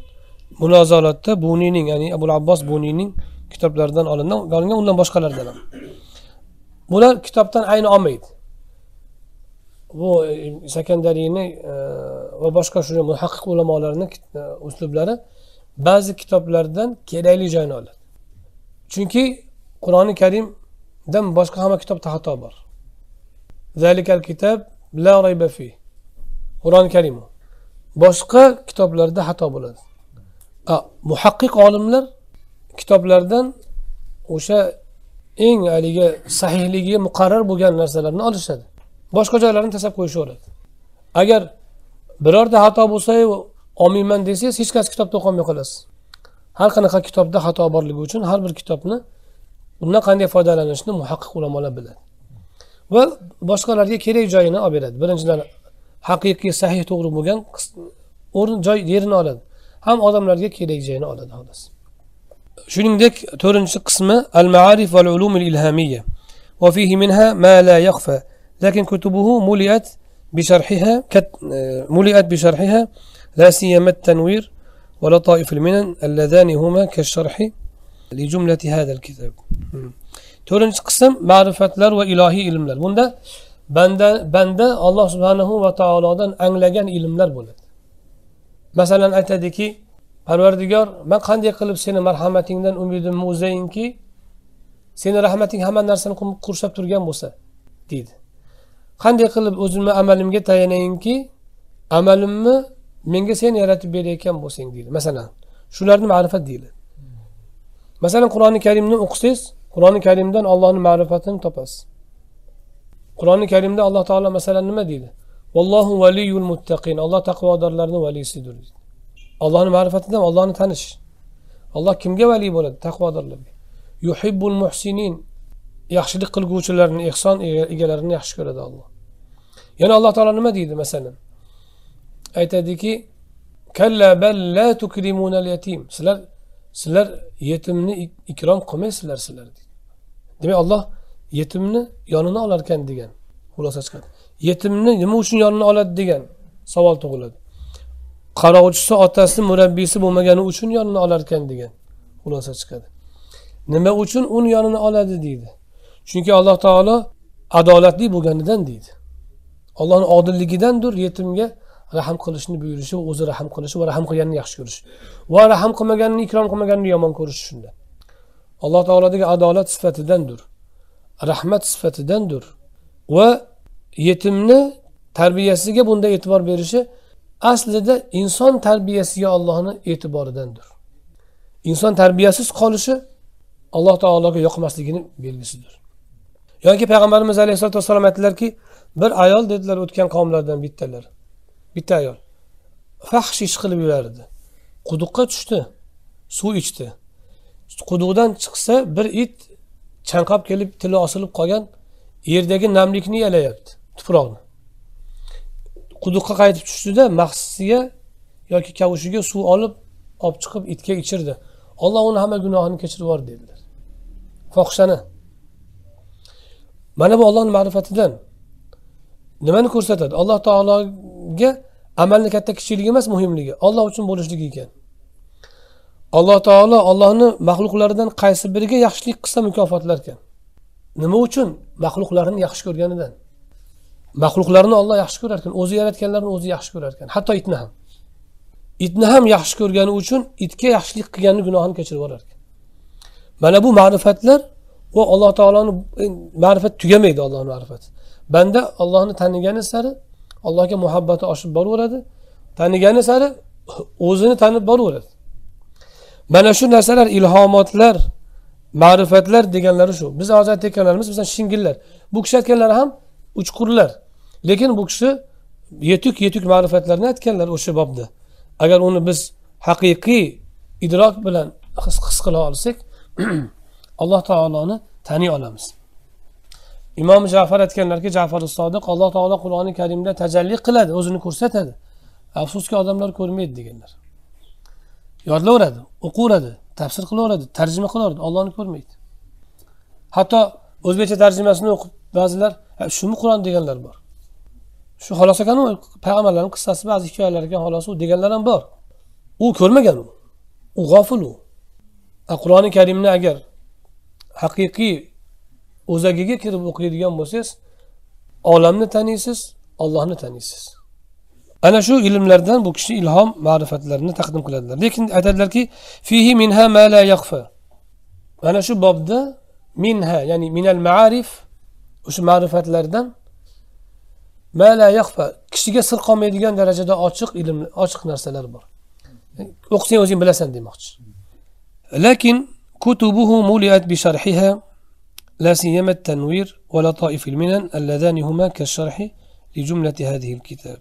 munozalatda Buniyning ya'ni Abu'l-Abbas Buniyning kitoblaridan olingan, undan boshqalardan ham. Bular kitobdan ayni olmaydi. Bu Iskandarining va boshqa shunday muhaqqiq ulamolarining uslublari ba'zi kitoblardan kerakli joyini oladi. Chunki Qur'oni Karimdan boshqa hamma kitobda xato bor. Zalikal kitob la rayba fi. Qur'oni Karim. Boshqa kitoblarda xato bo'ladi. Muhaqqiq olimlar kitoblardan o'sha eng haliga sahihligi muqarrar bo'lgan narsalarni olishadi. Boshqa joylarni tasab qo'yishaveradi. Agar birorta xato bo'lsa, olmayman desangiz, hech qaysi kitobda o'qilmay qolasiz. Har qanaqa kitobda xato borligi uchun har bir kitobni undan qanday foydalanishni muhaqqiq ulamolar biladi. Va boshqalarga kerak joyini olib beradi. Birinchidan haqiqiy sahih to'g'ri bo'lgan o'rin joy yerini oladi. Ham odamlarga kerak joyini oladi xolos. Shuningdek 4. kısmı al-ma'arif ve'l-ulum el-ilhamiyye ve fihi minha ma la yakhfa lakin kutubuhu muliat bi sharhiha la siyama at-tanwir ve lataif el-minan allazani huma ke'ş-sharhi li jumlati hadha el-kitab. To'rtinchi qism ma'rifatlar va ilohiy ilmlar. Bunda banda Alloh subhanahu va taolodan anglagan ilmlar bo'ladi. Masalan aytadiki, Parvardigor, men qanday qilib seni marhamatingdan umidimni uzayinki, seni rahmating hamma narsani qurshab turgan bo'lsa, dedi. Qanday qilib o'zimni amalimga tayanayinki, amalimni menga sen yaratib berayotgan bo'lsang, dedi. Masalan, shularni ma'rifat deyiladi. Masalan Qur'oni Karimni o'qisangiz, Qur'oni Karimdan Allohning ma'rifatini topasiz. Qur'oni Karimda Alloh taolo masalan nima deydi? Vallohu valiyul muttaqin. Alloh taqvodorlarning valisidir, deydi. Allohning ma'rifatidan Allohni tanish. Alloh kimga vali bo'ladi? Taqvodorlarga. Yuhibbul muhsinin. Yaxshilik qilguvchilarni, ihson egalarini yaxshi ko'radi Alloh. Yana Alloh taolo nima deydi masalan? Aytadiki, kalla bal la tukrimun al-yatim. Sizlar yetimni ikrom qilmaysizlar sizlar, deydi. Demak Alloh yetimni yonini olar ekan degan xulosa chiqadi. Yetimni nima uchun yonini oladi degan savol tug'iladi. Qarovchisi, otasi, murabbisi bo'lmagani uchun yonini olar ekan degan xulosa chiqadi. Nima uchun uni yonini oladi deydi? Chunki Alloh taolo adolatli bo'lganidan, deydi. Allohning odilligidandir yetimga rahm qilishni buyurishi, o'zi rahm qilishi va rahm qilganini yaxshi ko'rish. Va rahm qilmaganini, ikrom qilmaganini yomon ko'rish shunda. Alloh taolodagi adolat sifatidandir. Rahmat sifatidandir. Va yetimni tarbiyasiga bunda e'tibor berishi aslida inson tarbiyasiga Allohning e'tiboridandir. Inson tarbiyasiz qolishi Alloh taologa yoqmasligini belgisidir. Yoki payg'ambarimiz alayhisolatu vasallam aytdilarki, bir ayol dedilar o'tgan qavmlardan bittalari. Bitta ayol fahsh ish qilib yurardi. Quduqqa tushdi, suv ichdi. Quduqdan chiqsa bir it chanqab kelib tili osilib qolgan yerdagi namlikni yalayapti, tuproqni. Quduqqa qaytib tushdi-da, maxsiga yoki kavushiga suv olib chiqib itga ichirdi. Alloh uni hamma gunohini kechirib yubordi, dedilar. Fohishani. Mana bu Allohning ma'rifatidan nimani ko'rsatadi? Alloh taologa amalni katta kichikligi emas, muhimligi Alloh uchun bo'lishligi ekan. Alloh taolo Allohning maxluqlaridan qaysi biriga yaxshilik qilsa mukofotlar ekan. Nima uchun? Maxluqlarini yaxshi ko'rganidan. Maxluqlarni Alloh yaxshi ko'rar ekan, o'zi yaratganlarni o'zi yaxshi ko'rar ekan, hatto itni ham. Itni ham yaxshi ko'rgani uchun itga yaxshilik qilganni gunohini kechirib yuborar ekan. Mana bu ma'rifatlar va Alloh taoloning ma'rifati tugamaydi, Allohning ma'rifati. Banda Allohni tanigani sari Allohga muhabbati oshib boraveradi. Tanigani sari o'zini tanib boraveradi. Mana shu narsalar ilhomotlar, ma'rifatlar deganlari shu. Biz hozir aytganlarimiz masalan shingillar. Bu kishi aytganlari ham uchqurlar. Lekin bu kishi yetuk ma'rifatlarni aytganlar o'sha bobda. Agar uni biz haqiqiy idrok bilan his qila olsak, Alloh taoloni taniy olamiz. İmam Ja'far aytganlarki, Ja'far as-Sadiq Alloh taolo Qur'oni Karimda tajalli qiladi, o'zini ko'rsatadi. Afsuski odamlar ko'rmaydi deganlar. Yodlaveradi, o'qiveradi, tafsir qilaveradi, tarjima qilaveradi, Allohni ko'rmaydi. Hatto o'zbekcha tarjimasini o'qib ba'zilar shumi Qur'on deganlar bor. Shu xolos ekan u payg'ambarlarning qissasi, ba'zi hikoyalar ekan xolos u deganlar ham bor. U ko'rmagan u. U g'ofil u. Qur'oni Karimni agar haqiqiy o'zagiga kirib o'qiydigan bo'lsangiz, olamni taniysiz, Allohni taniysiz. Ana shu ilmlardan bu kishi ilhom ma'rifatlarini taqdim qiladilar. Lekin aytadilarki, fihi minha ma la yakhfa. Ana shu bobda minha, ya'ni minal ma'arif, o'sha ma'rifatlardan ma la yakhfa, kishiga sir qolmaydigan darajada ochiq ilm, ochiq narsalar bor. O'qisang o'zing bilasan demoqchi. Lekin kutubuhu muliat bi sharhiha. لا سيما التنوير ولطائف المنن اللذان هما كالشرح لجملة هذه الكتاب.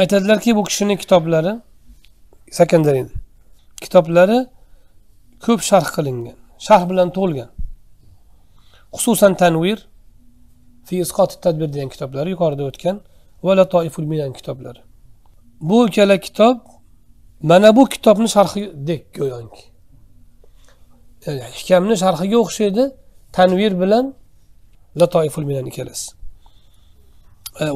aytadilar ki, bu kishining kitoblari Sakandariy kitoblari ko'p sharh qilingan, sharh bilan to'lgan. Xususan Tanwir fi isqot at-tadbir degan kitoblari yuqorida o'tgan va Latoif al-Minan kitoblari. Bu ikkala kitob mana bu kitobni sharhidek go'yoki. Ya'ni Hikamning sharhiga o'xshaydi. Tanvir bilan Latoiful Minan ikkalasi.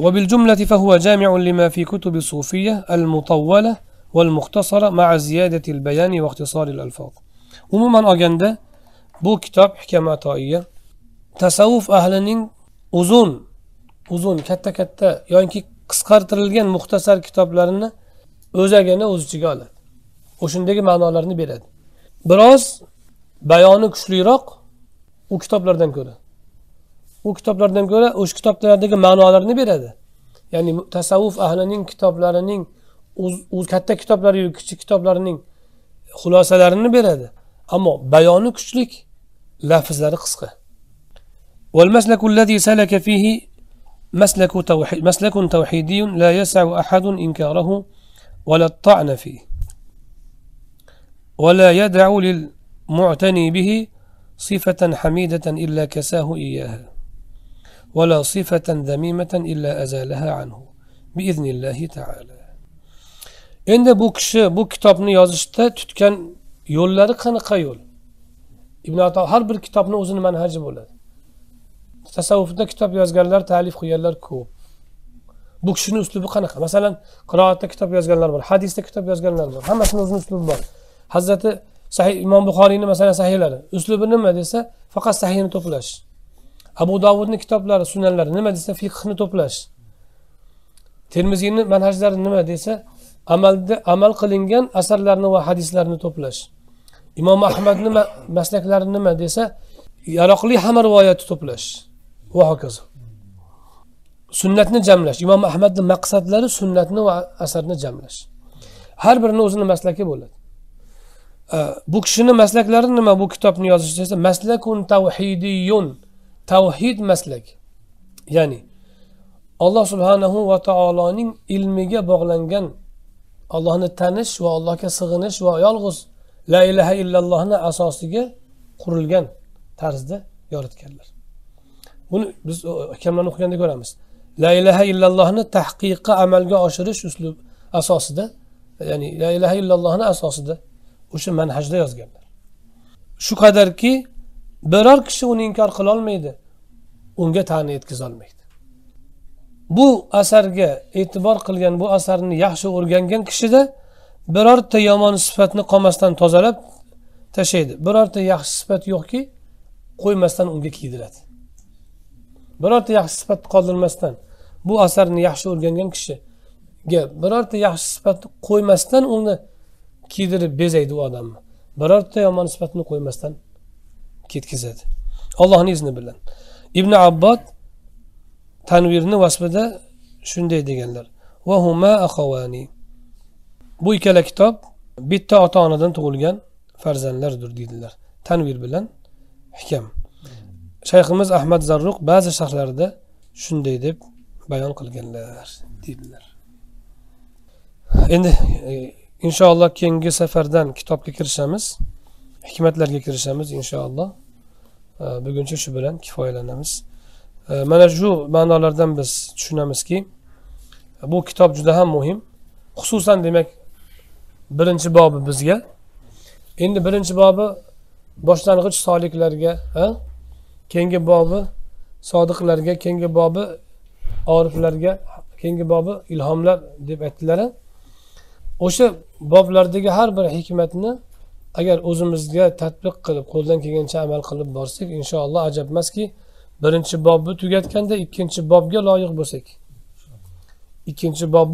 Wa bil jumlati fa huwa jami'un lima fi kutub as-sufiyya al-mutawwala wal-mukhtasara ma'a ziyadati al-bayan wa ikhtisar al-alfaz. Umuman olganda Bu kitap Hikam Ata'iyye tasavvuf ahlinin uzun katta yani kıskartırılgan muhtasar kitaplarını o'zagina o'z ichiga oladi. O'shundagi ma'nolarini beradi. Biroz bayoni kuchliroq u kitoblardan ko'ra o'sha kitoblardagi ma'nolarini beradi. Ya'ni tasavvuf ahlining kitoblarining katta kitoblari yoki kichik kitoblarining xulosalarini beradi. Ammo bayoni kuchlik, lafzlari qisqa. Wal maslaku allazi salaka fihi maslakun tawhidiyyun la yas'u ahadun inkarahu ولا الطعن فيه ولا يدع للمعتني به صفة حميدة إلا كساه إياها ولا صفة ذميمة إلا أزالها عنه بإذن الله تعالى. Endi bu kishi bu kitobni yozishda tutgan yo'llari qanaqa yo'l? Ibn Ata'illah har bir kitobning o'zining manhaji bo'ladi. Tasavvufda kitob yozganlar, ta'lif qilganlar ko'p. Bu kishinin üslubu qanaqa? Mesela kıraatta kitap yazganlar var, hadiste kitap yazganlar var. Hammasinin o'zining üslubu var. Hazreti Sahih, İmam Bukhari'nin mesela sahihlari. Üslubu nima desa, fakat sahihini to'plash. Abu Davud'un kitapları, sunanlari nima desa, fiqhini to'plash. Tirmizi'nin manhajlari nima desa, amal qilingan asarlarini ve hadislerini to'plash. İmam Ahmad'ın maslaklari nima desa, yaroqli hamma rivoyatni to'plash. Va hokazo. Sunnatni jamlash. İmam Ahmadning maqsadlari sunnatni va asarni jamlash. Har birini o'zining maslaki bo'ladi. Bu kishining maslaklari nima? Bu kitobni yozishda esa maslakun tawhidiyun. Tawhid maslak. Ya'ni Alloh subhanahu va taoloning ilmiga bog'langan, Allohni tanish va Allohga sig'inish va yolg'iz la ilaha illallohning asosiga qurilgan tarzda yaratganlar. Buni biz hakamlarni o'qiganda ko'ramiz. La ilaha illallahni tahqiqqa amalga oshirish uslub asosida, ya'ni la ilaha illallahni asosida o'sha manhajda yozganlar. Shu qadarki biror kishi uni inkor qila olmaydi, unga ta'na yetkiza olmaydi. Bu asarga e'tibor qilgan, bu asarni yaxshi o'rgangan kishida birorta yomon sifatni qolmasdan tozalab tashlaydi. Birorta yaxshi sifat yo'qki qo'ymasdan unga kiydiradi. Birorta yaxshi sifat qoldirmasdan bu asarni yaxshi o'rgangan kishiga birorta yaxshi sifatni qo'ymasdan uni kiydirib bezaydi u odamni. Birorta yomon sifatni qo'ymasdan ketkizadi. Allohning izni bilan. Ibn Abbod Tanvirni vasfida shunday deganlar: "Va huma akhawani." Bu ikkala kitob bitta ota-onadan tug'ilgan farzandlardir dedilar. Tanvir bilan Hikam. Shayximiz Ahmad Zarruq ba'zi sharhlarda shunday deb bayon qilganlar dedilar. Endi inshaalloh keyingi safardan kitobga kirishamiz, hikmatlarga kirishamiz inshaalloh. Buguncha shu bilan kifoyalanamiz. Mana shu ma'nolardan biz tushunamizki, bu kitob juda ham muhim. Xususan demak, birinchi bobi bizga. Endi birinchi bobi boshlang'ich soliklarga, keyingi bobi sodiqlarga, keyingi bobi oriflarga, keyingi bobi ilhomlar deb aytdilar. O'sha boblardagi har bir hikmatni agar o'zimizga tatbiq qilib, qo'ldan kelgancha amal qilib borsak, inshaalloh ajab emaski, birinchi bobni tugatganda ikkinchi bobga loyiq bo'lsak, ikkinchi bob,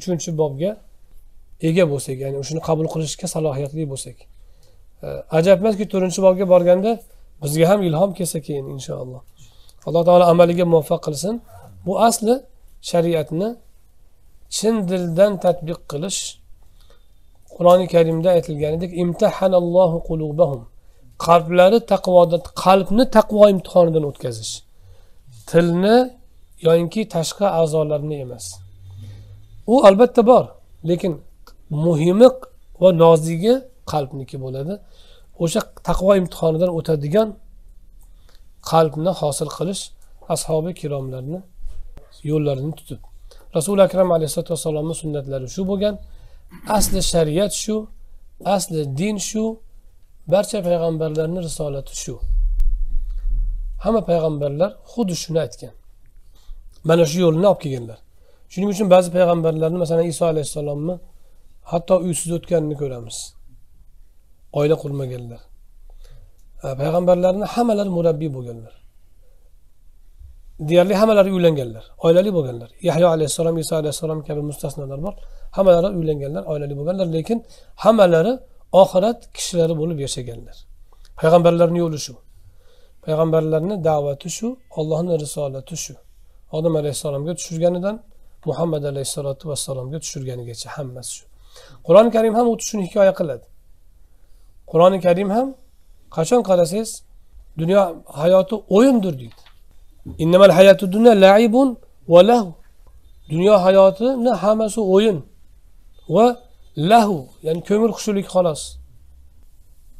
uchinchi bobga ega bo'lsak, ya'ni o'shani qabul qilishga salohiyatli bo'lsak, ajab emaski, to'rtinchi bobga borganda bizga ham ilhom kelsa keyin inshaalloh. Alloh taolo amaliga muvaffaq qilsin. Bu asli shariatni chin dildan tatbiq qilish. Qur'oni Karimda aytilganidek, imtahanallohu qulubahum. Qalblari taqvodan, qalbni taqvo imtihonidan o'tkazish. Tilni yoki tashqi a'zolarni emas. U albatta bor, lekin muhimi va nozigi qalbniki bo'ladi. O'sha taqvo imtihonidan o'tadigan qalbni hosil qilish ashabi kiromlarning yo'llarini tutib, Rasul akram alayhisolatu vasallamning sunnatlari shu bo'lgan. Asli shariat shu, asli din shu, barcha payg'ambarlarning risolati shu. Hamma payg'ambarlar xuddi shuni aytgan. Mana shu yo'lni olib kelganlar. Shuning uchun ba'zi payg'ambarlarni, masalan Iso alayhisalomni hatto uysiz o'tganini ko'ramiz. Oila qurmaganlar. Peygamberlerine hemeler murabbi bugünler. Diğerli hemeler üylengeller. Aileli bugünler. Yahya aleyhisselam, İsa aleyhisselam gibi müstesnalar var. Hemeler üylengeller, aileli bugünler. Lekin hemeleri ahiret kişileri bulup yaşayanlar. Peygamberlerin yolu şu. Peygamberlerine daveti şu. Allah'ın risaleti şu. Adam aleyhisselam'a düşürgeniden Muhammed aleyhissalatu vesselam'a düşürgeni geçe. Hemmes şu. Kur'an-ı Kerim hem o düşün hikaye kıladı. Kur'an-ı Kerim hem kaçan karasız dünya hayatı oyundur diyor. İnnemel hayatü dünya la'ibun ve lehu. Dünya hayatı ne hamesi oyun ve lehu. Yani kömür kuşuluk halas.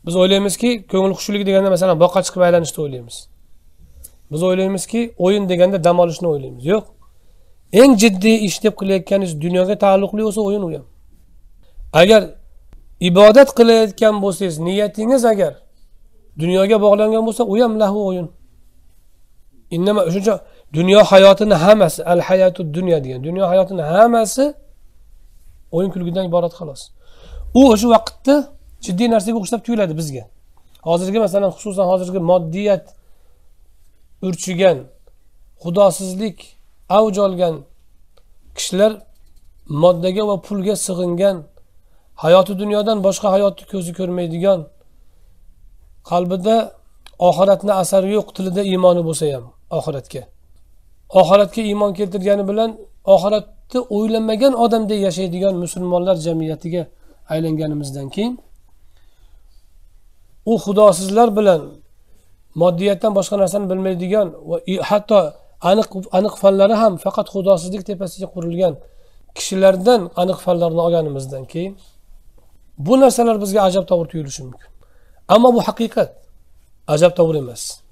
Biz öyleyimiz ki kömür kuşuluk degende mesela baka çıkıp eğlenişte öyleyimiz. Biz öyleyimiz ki oyun degende dam alışına öyleyimiz. Yok. En ciddi işlep kılayetken dünyaya taalluklu olsa oyun uyum. Eğer ibadet kılayetken bu siz niyetiniz eğer dünyaya bağlangan bo'lsa, uyam lahu oyun. İnnema üçüncü, dünya hayatının hamesi, el hayatu dünya diyen, dünya hayatının hamesi oyun külgüden ibaret kalas. O şu vakitte ciddi narsaga o'xshab tuyuladi bizga. Hozirgi mesela hususan hozirgi maddiyat urchigan, xudosizlik avj olgan kishilar moddaga va pulga sig'ingan, hayoti dunyodan boshqa hayotni ko'zi ko'rmaydigan, qalbida oxiratning asari yo'q, tilida iymoni bo'lsa ham oxiratga. Oxiratga iymon keltirgani bilan oxiratni o'ylanmagan odamdek yashaydigan musulmonlar jamiyatiga aylanganimizdan keyin u xudosizlar bilan moddiyatdan boshqa narsani bilmaydigan va hatto aniq fanlari ham faqat xudosizlik tepasiga qurilgan kishilardan aniq fanlarni olganimizdan keyin bu narsalar bizga ajab to'g'ri tuyulishi mumkin. Ama bu hakikat. Acab tavır emez.